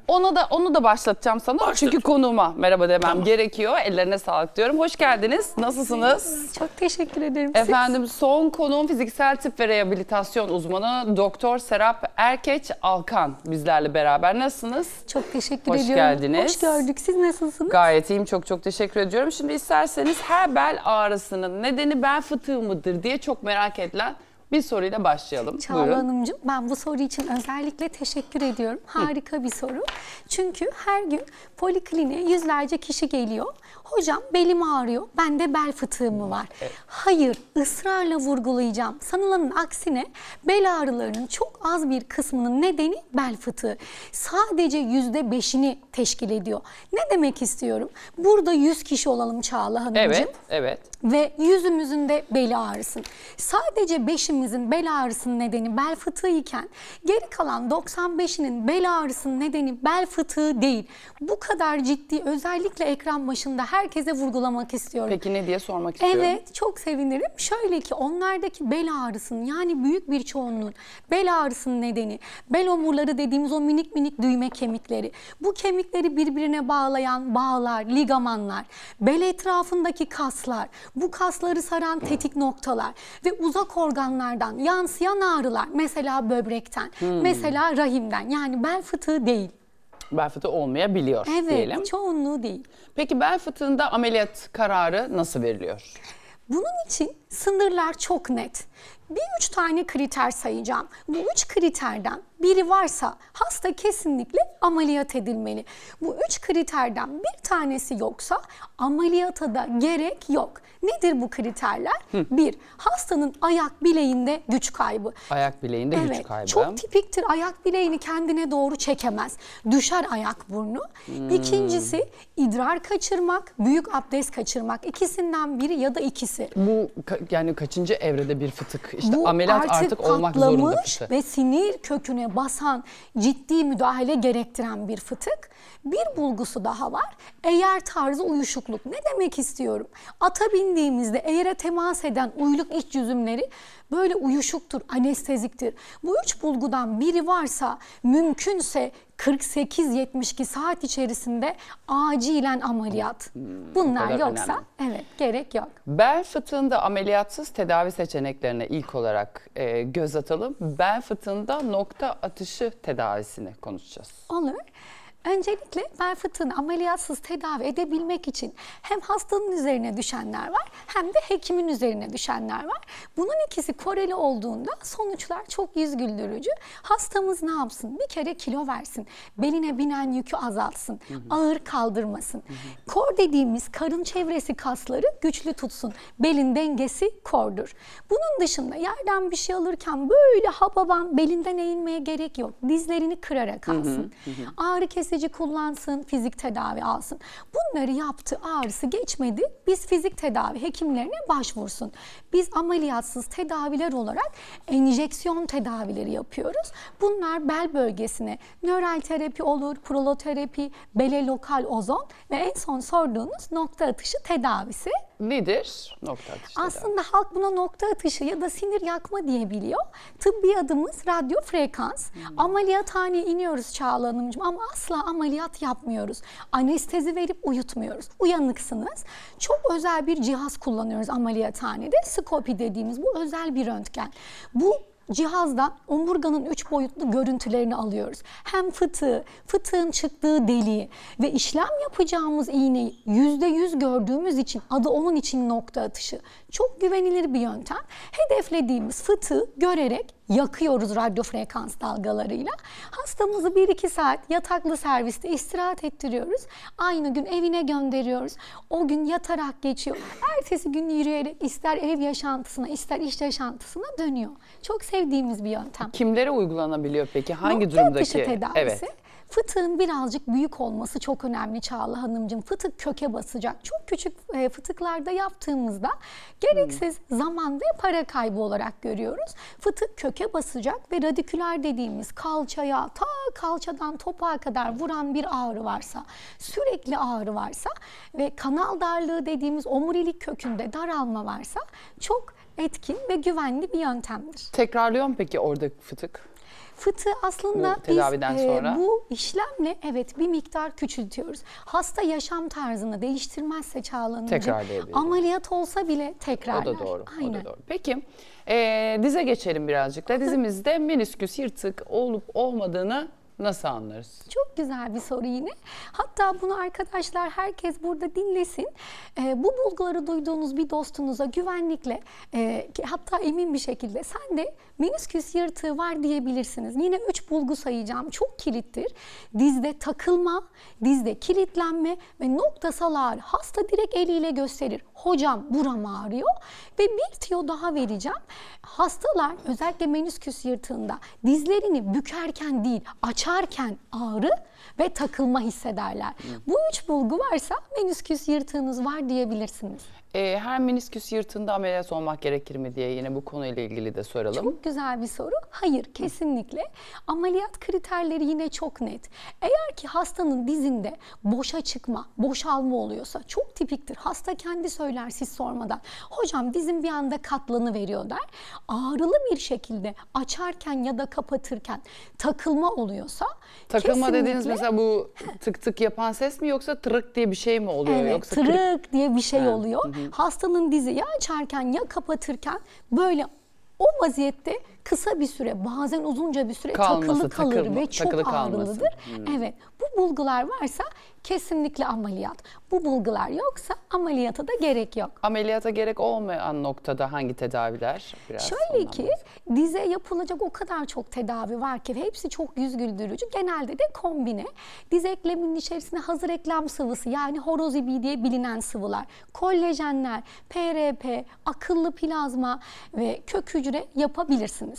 Onu da başlatacağım sana. Çünkü konuğuma merhaba demem gerekiyor. Ellerine sağlık diyorum. Hoş geldiniz. Nasılsınız? Çok teşekkür ederim. Efendim son konuğum fiziksel tip ve rehabilitasyon uzmanı Dr. Serap Erkeç Alkan bizlerle beraber. Nasılsınız? Çok teşekkür ediyorum. Hoş geldiniz. Hoş gördük. Siz nasılsınız? Gayet iyiyim. Çok çok teşekkür ediyorum. Şimdi isterseniz her bel ağrısının nedeni bel fıtığı mıdır diye çok merak edilen bir soruyla başlayalım. Çağla Hanımcığım, ben bu soru için özellikle teşekkür ediyorum. Harika bir soru. Çünkü her gün polikliniğe yüzlerce kişi geliyor. Hocam belim ağrıyor, bende bel fıtığı mı var? Hayır, ısrarla vurgulayacağım. Sanılanın aksine bel ağrılarının çok az bir kısmının nedeni bel fıtığı. Sadece %5'ini teşkil ediyor. Ne demek istiyorum? Burada 100 kişi olalım Çağla Hanımcığım. Evet. Ve yüzümüzün de beli ağrısın. Sadece 5'imiz %70'inizin bel ağrısının nedeni bel fıtığı iken geri kalan 95'inin bel ağrısının nedeni bel fıtığı değil. Bu kadar ciddi, özellikle ekran başında herkese vurgulamak istiyorum. Peki ne diye sormak istiyorum. Evet, çok sevinirim. Şöyle ki onlardaki bel ağrısının, yani büyük bir çoğunluğun bel ağrısının nedeni bel omurları dediğimiz o minik minik düğme kemikleri. Bu kemikleri birbirine bağlayan bağlar, ligamanlar, bel etrafındaki kaslar, bu kasları saran tetik noktalar ve uzak organlardan yansıyan ağrılar, mesela böbrekten, mesela rahimden, yani bel fıtığı değil. Bel fıtığı olmayabiliyor diyelim. Evet, çoğunluğu değil. Peki bel fıtığında ameliyat kararı nasıl veriliyor? Bunun için sınırlar çok net. Bir üç tane kriter sayacağım. Bu üç kriterden biri varsa hasta kesinlikle ameliyat edilmeli. Bu üç kriterden bir tanesi yoksa ameliyata da gerek yok. Nedir bu kriterler? Bir, hastanın ayak bileğinde güç kaybı. Ayak bileğinde güç kaybı. Çok tipiktir. Ayak bileğini kendine doğru çekemez. Düşer ayak burnu. İkincisi idrar kaçırmak, büyük abdest kaçırmak. İkisinden biri ya da ikisi. Bu yani kaçıncı evrede bir fıtık? İşte bu ameliyat artık olmak zorunda fıtık. Ve sinir köküne basan, ciddi müdahale gerektiren bir fıtık. Bir bulgusu daha var. Eğer tarzı uyuşukluk. Ne demek istiyorum? Ata bindiğimizde eğere temas eden uyluk iç yüzümleri böyle uyuşuktur, anesteziktir. Bu üç bulgudan biri varsa mümkünse 48-72 saat içerisinde acilen ameliyat. Bunlar yoksa evet, gerek yok. Bel fıtığında ameliyatsız tedavi seçeneklerine ilk olarak göz atalım. Bel fıtığında nokta atışı tedavisini konuşacağız. Olur. Öncelikle bel fıtığını ameliyatsız tedavi edebilmek için hem hastanın üzerine düşenler var hem de hekimin üzerine düşenler var. Bunun ikisi koreli olduğunda sonuçlar çok yüz güldürücü. Hastamız ne yapsın? Bir kere kilo versin, beline binen yükü azaltsın, ağır kaldırmasın. Kor dediğimiz karın çevresi kasları güçlü tutsun. Belin dengesi kordur. Bunun dışında yerden bir şey alırken böyle hababam belinden eğilmeye gerek yok. Dizlerini kırarak alsın. Ağrı kesici kullansın, fizik tedavi alsın. Bunları yaptı, ağrısı geçmedi. Biz fizik tedavi hekimlerine başvursun. Biz ameliyatsız tedaviler olarak enjeksiyon tedavileri yapıyoruz. Bunlar bel bölgesine nöral terapi olur, proloterapi, bele lokal ozon ve en son sorduğunuz nokta atışı tedavisi. Nedir nokta atışı tedavisi? Aslında halk buna nokta atışı ya da sinir yakma diyebiliyor. Tıbbi adımız radyo frekans. Ameliyathaneye iniyoruz Çağla Hanımcığım ama asla ameliyat yapmıyoruz. Anestezi verip uyutmuyoruz. Uyanıksınız. Çok özel bir cihaz kullanıyoruz ameliyathanede. Skopi dediğimiz bu özel bir röntgen. Bu cihazdan omurganın 3 boyutlu görüntülerini alıyoruz. Hem fıtığı, fıtığın çıktığı deliği ve işlem yapacağımız iğneyi %100 gördüğümüz için adı onun için nokta atışı. Çok güvenilir bir yöntem. Hedeflediğimiz fıtığı görerek yakıyoruz radyo frekans dalgalarıyla. Hastamızı 1-2 saat yataklı serviste istirahat ettiriyoruz. Aynı gün evine gönderiyoruz. O gün yatarak geçiyor. Ertesi gün yürüyerek ister ev yaşantısına ister iş yaşantısına dönüyor. Çok sevdiğimiz bir yöntem. Kimlere uygulanabiliyor peki? Hangi durumdaki? Nokta atışı tedavisi. Evet. Fıtığın birazcık büyük olması çok önemli Çağla Hanımcığım. Fıtık köke basacak. Çok küçük fıtıklarda yaptığımızda gereksiz zaman ve para kaybı olarak görüyoruz. Fıtık köke basacak ve radiküler dediğimiz kalçaya, ta kalçadan topuğa kadar vuran bir ağrı varsa, sürekli ağrı varsa ve kanal darlığı dediğimiz omurilik kökünde daralma varsa çok etkin ve güvenli bir yöntemdir. Tekrarlıyor mu peki orada fıtık? Fıtığı aslında bu tedaviden biz sonra bu işlemle evet bir miktar küçültüyoruz. Hasta yaşam tarzını değiştirmezse Çağla Hanımcığım, ameliyat olsa bile tekrarlar. O da doğru. Aynen. O da doğru. Peki dize geçelim birazcık da. Dizimizde menisküs yırtık olup olmadığını nasıl anlarız? Çok güzel bir soru yine. Hatta bunu arkadaşlar herkes burada dinlesin. Bu bulguları duyduğunuz bir dostunuza güvenlikle hatta emin bir şekilde sen de menisküs yırtığı var diyebilirsiniz. Yine 3 bulgu sayacağım. Çok kilittir. Dizde takılma, dizde kilitlenme ve noktasal ağrı. Hasta direkt eliyle gösterir. Hocam buram ağrıyor. Ve bir tiyo daha vereceğim. Hastalar özellikle menisküs yırtığında dizlerini bükerken değil açarken ağrı ve takılma hissederler. Bu 3 bulgu varsa menisküs yırtığınız var diyebilirsiniz. Her menisküs yırtığında ameliyat olmak gerekir mi diye yine bu konuyla ilgili de soralım. Çok güzel bir soru. Hayır, kesinlikle. Ameliyat kriterleri yine çok net. Eğer ki hastanın dizinde boşa çıkma, boşalma oluyorsa çok tipiktir. Hasta kendi söyler siz sormadan. Hocam dizim bir anda katlanıveriyor der. Ağrılı bir şekilde açarken ya da kapatırken takılma oluyorsa takılma kesinlikle... dediğiniz mesela bu tık tık yapan ses mi yoksa tırık diye bir şey mi oluyor? Evet, yoksa tırık diye bir şey oluyor. Hı-hı. Hastanın dizi ya açarken ya kapatırken böyle o vaziyette kısa bir süre, bazen uzunca bir süre takılı kalır ve çok ağrılıdır. Evet, bu bulgular varsa kesinlikle ameliyat. Bu bulgular yoksa ameliyata da gerek yok. Ameliyata gerek olmayan noktada hangi tedaviler? Biraz şöyle ki dize yapılacak o kadar çok tedavi var ki hepsi çok yüz güldürücü. Genelde de kombine. Diz ekleminin içerisine hazır eklem sıvısı yani horozibi diye bilinen sıvılar, kollajenler, PRP, akıllı plazma ve kök hücre yapabilirsiniz.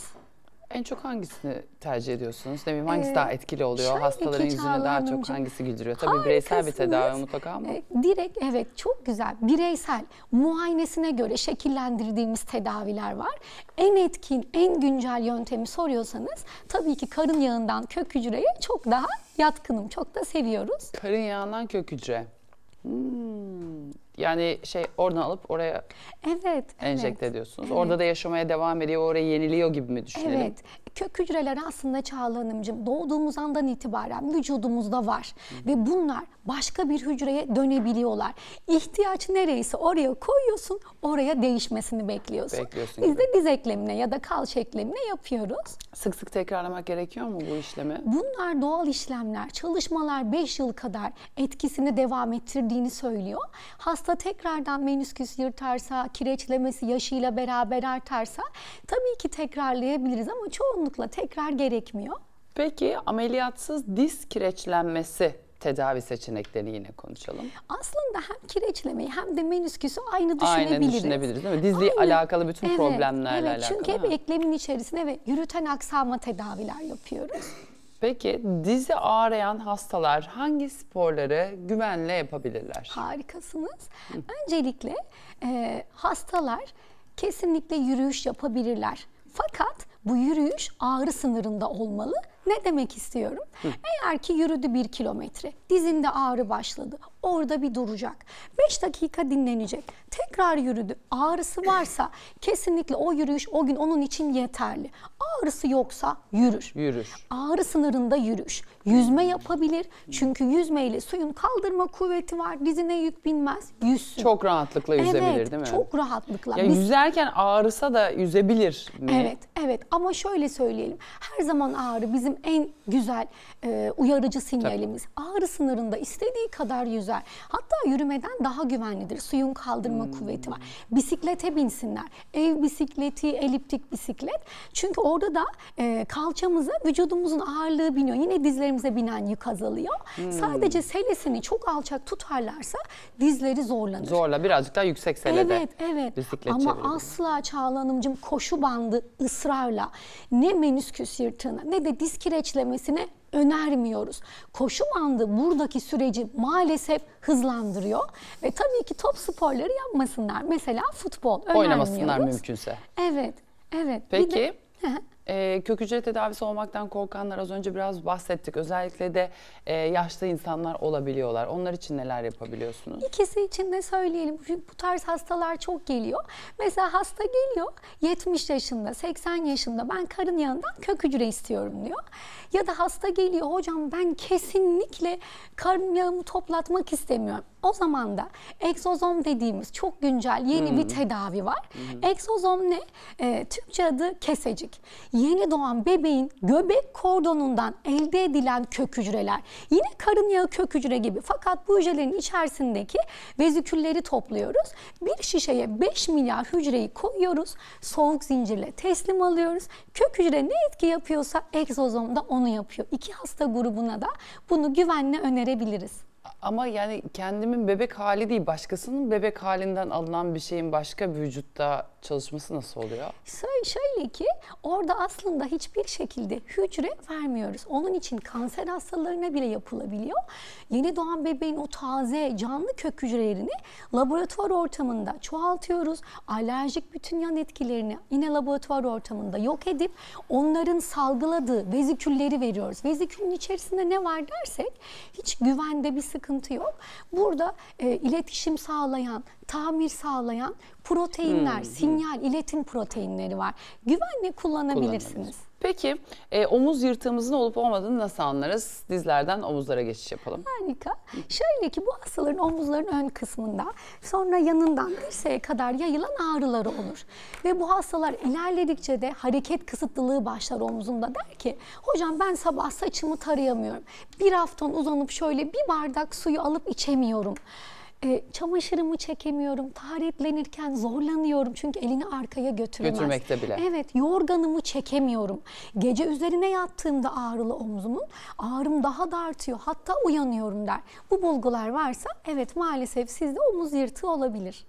En çok hangisini tercih ediyorsunuz? Ne bileyim, hangisi daha etkili oluyor? Hastaların yüzünü daha çok hangisi güldürüyor? Tabii bireysel bir tedavi mutlaka ama. Direkt evet çok güzel. Bireysel muayenesine göre şekillendirdiğimiz tedaviler var. En etkin, en güncel yöntemi soruyorsanız tabii ki karın yağından kök hücreye çok daha yatkınım. Çok da seviyoruz. Karın yağından kök hücre. Yani oradan alıp oraya enjekte ediyorsunuz. Evet. Orada da yaşamaya devam ediyor, oraya yeniliyor gibi mi düşünelim? Evet. Kök hücreler aslında Çağla Hanımcığım doğduğumuz andan itibaren vücudumuzda var. Hı-hı. Ve bunlar başka bir hücreye dönebiliyorlar. İhtiyaç nereyse oraya koyuyorsun, oraya değişmesini bekliyorsun. Biz de diz eklemine ya da kalça eklemine yapıyoruz. Sık sık tekrarlamak gerekiyor mu bu işlemi? Bunlar doğal işlemler. Çalışmalar 5 yıl kadar etkisini devam ettirdiğini söylüyor. Hasta tekrardan menisküs yırtarsa, kireçlemesi yaşıyla beraber artarsa tabii ki tekrarlayabiliriz ama çoğunlukla tekrar gerekmiyor. Peki ameliyatsız diz kireçlenmesi tedavi seçeneklerini yine konuşalım. Aslında hem kireçlemeyi hem de menisküsü aynı düşünebiliriz. Aynı düşünebiliriz değil mi? Dizle alakalı bütün problemlerle alakalı. Çünkü hep eklemin içerisine ve yürüten aksamla tedaviler yapıyoruz. Peki dizi ağrıyan hastalar hangi sporları güvenle yapabilirler? Harikasınız. Öncelikle hastalar kesinlikle yürüyüş yapabilirler. Fakat bu yürüyüş ağrı sınırında olmalı. Ne demek istiyorum? Eğer ki yürüdü 1 kilometre, dizinde ağrı başladı, orada bir duracak. 5 dakika dinlenecek, tekrar yürüdü, ağrısı varsa kesinlikle o yürüyüş o gün onun için yeterli. Ağrısı yoksa yürür. Ağrı sınırında yürüyüş. Yüzme yapabilir çünkü yüzmeyle suyun kaldırma kuvveti var, dizine yük binmez, yüzsün. Çok rahatlıkla yüzebilir değil mi? Çok rahatlıkla. Ya yüzerken ağrısa da yüzebilir mi? Evet ama şöyle söyleyelim, her zaman ağrı bizim en güzel uyarıcı sinyalimiz. Tabii. Ağrı sınırında istediği kadar yüzer. Hatta yürümeden daha güvenlidir. Suyun kaldırma kuvveti var. Bisiklete binsinler. Ev bisikleti, eliptik bisiklet. Çünkü orada da kalçamıza vücudumuzun ağırlığı biniyor. Yine dizlerimize binen yük azalıyor. Sadece selesini çok alçak tutarlarsa dizleri zorlanır. Birazcık daha yüksek selede. Evet. Bisiklet ama çevirelim. Asla Çağla Hanımcığım koşu bandı ısrarla ne menisküs yırtığına ne de diz kireçlemesine önermiyoruz. Koşu bandı buradaki süreci maalesef hızlandırıyor ve tabii ki top sporları yapmasınlar. Mesela futbol önermiyoruz. Oynamasınlar mümkünse. Evet. Peki kök hücre tedavisi olmaktan korkanlar az önce biraz bahsettik. Özellikle de yaşlı insanlar olabiliyorlar. Onlar için neler yapabiliyorsunuz? İkisi için de söyleyelim. Çünkü bu tarz hastalar çok geliyor. Mesela hasta geliyor 70 yaşında, 80 yaşında ben karın yağından kök hücre istiyorum diyor. Ya da hasta geliyor hocam ben kesinlikle karın yağımı toplatmak istemiyorum. O zaman da egzozom dediğimiz çok güncel yeni bir tedavi var. Egzozom ne? Türkçe adı kesecik. Yeni doğan bebeğin göbek kordonundan elde edilen kök hücreler. Yine karın yağı kök hücre gibi fakat bu hücrelerin içerisindeki vezikülleri topluyoruz. Bir şişeye 5 milyar hücreyi koyuyoruz. Soğuk zincirle teslim alıyoruz. Kök hücre ne etki yapıyorsa egzozom da onu yapıyor. 2 hasta grubuna da bunu güvenle önerebiliriz. Ama yani kendimin bebek hali değil, başkasının bebek halinden alınan bir şeyin başka bir vücutta çalışması nasıl oluyor? Şöyle ki orada aslında hiçbir şekilde hücre vermiyoruz. Onun için kanser hastalarına bile yapılabiliyor. Yeni doğan bebeğin o taze canlı kök hücrelerini laboratuvar ortamında çoğaltıyoruz. Alerjik bütün yan etkilerini yine laboratuvar ortamında yok edip onların salgıladığı vezikülleri veriyoruz. Vezikülün içerisinde ne var dersek hiç güvende bir sıkıntı yok. Burada iletişim sağlayan, tamir sağlayan proteinler, sinyal, iletim proteinleri var. Güvenle kullanabilirsiniz. Peki omuz yırtığımızın olup olmadığını nasıl anlarız? Dizlerden omuzlara geçiş yapalım. Harika. Şöyle ki bu hastaların omuzların ön kısmında sonra yanından dirseğe kadar yayılan ağrıları olur. Ve bu hastalar ilerledikçe de hareket kısıtlılığı başlar omuzumda. Der ki hocam ben sabah saçımı tarayamıyorum. Bir haftan uzanıp şöyle bir bardak suyu alıp içemiyorum. Çamaşırımı çekemiyorum, taharetlenirken zorlanıyorum çünkü elini arkaya götüremez. Götürmekte bile. Evet, yorganımı çekemiyorum. Gece üzerine yattığımda ağrılı omzumun ağrım daha da artıyor, hatta uyanıyorum der. Bu bulgular varsa evet maalesef sizde omuz yırtığı olabilir.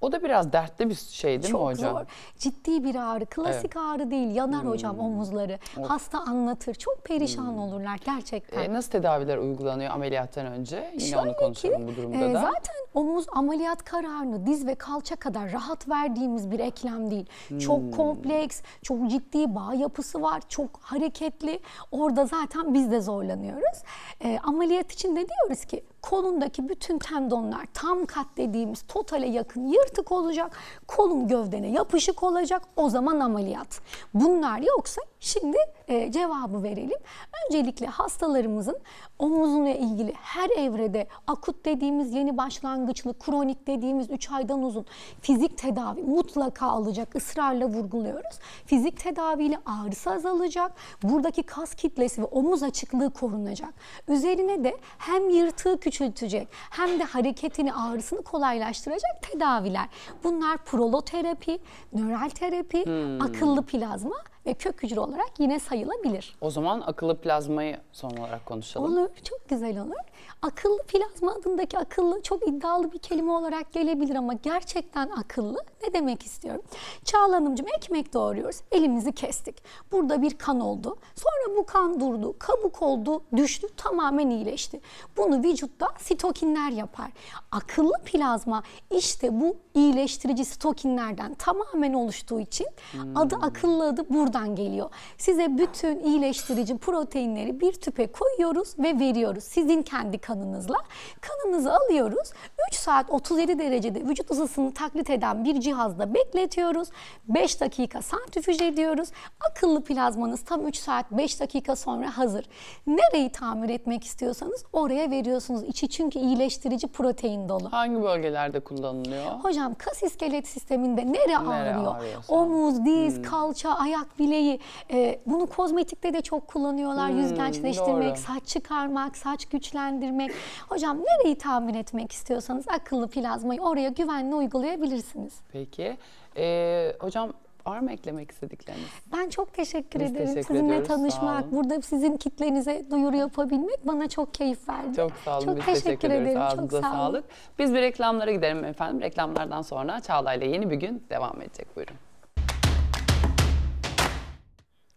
O da biraz dertli bir şey değil mi hocam? Çok zor. Ciddi bir ağrı. Klasik ağrı değil. Yanar hocam omuzları. Of. Hasta anlatır. Çok perişan olurlar gerçekten. Nasıl tedaviler uygulanıyor ameliyattan önce? Yine şöyle onu konuşalım ki, bu durumda da. Zaten omuz ameliyat kararını diz ve kalça kadar rahat verdiğimiz bir eklem değil. Çok kompleks, çok ciddi bağ yapısı var. Çok hareketli. Orada zaten biz de zorlanıyoruz. Ameliyat için de diyoruz ki kolundaki bütün tendonlar tam kat dediğimiz totale yakın yırtık olacak. Kolun gövdene yapışık olacak. O zaman ameliyat. Bunlar yoksa şimdi cevabı verelim. Öncelikle hastalarımızın omuzuna ilgili her evrede akut dediğimiz yeni başlangıçlı, kronik dediğimiz 3 aydan uzun fizik tedavi mutlaka alacak. Israrla vurguluyoruz. Fizik tedaviyle ağrısı azalacak. Buradaki kas kitlesi ve omuz açıklığı korunacak. Üzerine de hem yırtığı küçültecek hem de hareketini, ağrısını kolaylaştıracak tedaviler. Bunlar proloterapi, nöral terapi, akıllı plazma ve kök hücre olarak yine sayılabilir. O zaman akıllı plazmayı son olarak konuşalım. Olur, çok güzel olur. Akıllı plazma adındaki akıllı çok iddialı bir kelime olarak gelebilir ama gerçekten akıllı ne demek istiyorum? Çağla Hanımcığım ekmek doğruyoruz, elimizi kestik. Burada bir kan oldu. Sonra bu kan durdu, kabuk oldu, düştü, tamamen iyileşti. Bunu vücutta sitokinler yapar. Akıllı plazma işte bu iyileştirici sitokinlerden tamamen oluştuğu için adı akıllı adı burada geliyor. Size bütün iyileştirici proteinleri bir tüpe koyuyoruz ve veriyoruz. Sizin kendi kanınızla. Kanınızı alıyoruz. 3 saat 37 derecede vücut ısısını taklit eden bir cihazda bekletiyoruz. 5 dakika santrifüj ediyoruz. Akıllı plazmanız tam 3 saat 5 dakika sonra hazır. Nereyi tamir etmek istiyorsanız oraya veriyorsunuz. İçi çünkü iyileştirici protein dolu. Hangi bölgelerde kullanılıyor? Hocam kas iskelet sisteminde nere ağrıyor? Omuz, diz, kalça, ayak bileği. Bunu kozmetikte de çok kullanıyorlar. Yüz gençleştirmek, doğru. Saç çıkarmak, saç güçlendirmek. Hocam nereyi tamir etmek istiyorsanız akıllı plazmayı oraya güvenle uygulayabilirsiniz. Peki. Hocam var mı eklemek istedikleriniz? Ben çok teşekkür ederim. Sizinle tanışmak, burada sizin kitlenize duyuru yapabilmek bana çok keyif verdi. Çok sağ olun. Çok teşekkür ederim. Ağzınıza sağlık. Biz bir reklamlara gidelim efendim. Reklamlardan sonra Çağla ile Yeni Bir Gün devam edecek. Buyurun.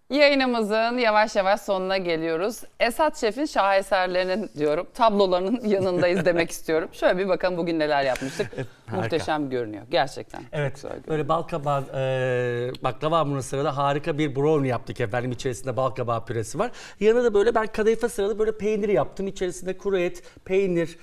Yayınımızın yavaş yavaş sonuna geliyoruz. Esat Şef'in şaheserlerinin diyorum, tablolarının yanındayız demek istiyorum. Şöyle bir bakalım bugün neler yapmıştık. Muhteşem görünüyor gerçekten. Evet, böyle balkabağı, baklava hamurunun sırada harika bir brownie yaptık efendim. İçerisinde balkabağı püresi var. Yanına da böyle ben kadayıfa sırada böyle peynir yaptım. İçerisinde kuru et, peynir,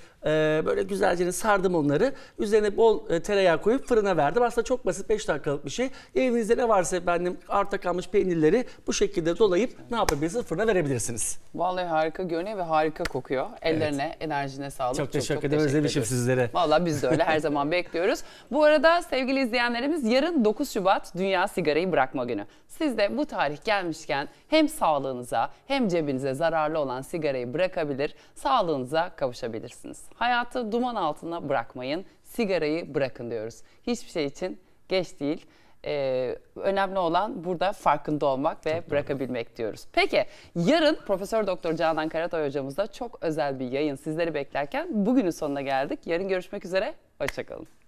böyle güzelce sardım onları. Üzerine bol tereyağı koyup fırına verdim. Aslında çok basit 5 dakikalık bir şey. Evinizde ne varsa efendim arta kalmış peynirleri bu şekilde dolayıp ne yapabilirsiniz? Fırına verebilirsiniz. Vallahi harika görünüyor ve harika kokuyor. Ellerine, enerjine sağlık. Çok teşekkür ederim. Özlemişim sizlere. Vallahi biz de öyle her zaman bekliyoruz. Bu arada sevgili izleyenlerimiz yarın 9 Şubat Dünya Sigarayı Bırakma Günü. Siz de bu tarih gelmişken hem sağlığınıza hem cebinize zararlı olan sigarayı bırakabilir, sağlığınıza kavuşabilirsiniz. Hayatı duman altına bırakmayın, sigarayı bırakın diyoruz. Hiçbir şey için geç değil. Önemli olan burada farkında olmak ve bırakabilmek diyoruz. Peki yarın Profesör Doktor Canan Karatay hocamızla çok özel bir yayın sizleri beklerken bugünün sonuna geldik. Yarın görüşmek üzere, hoşçakalın.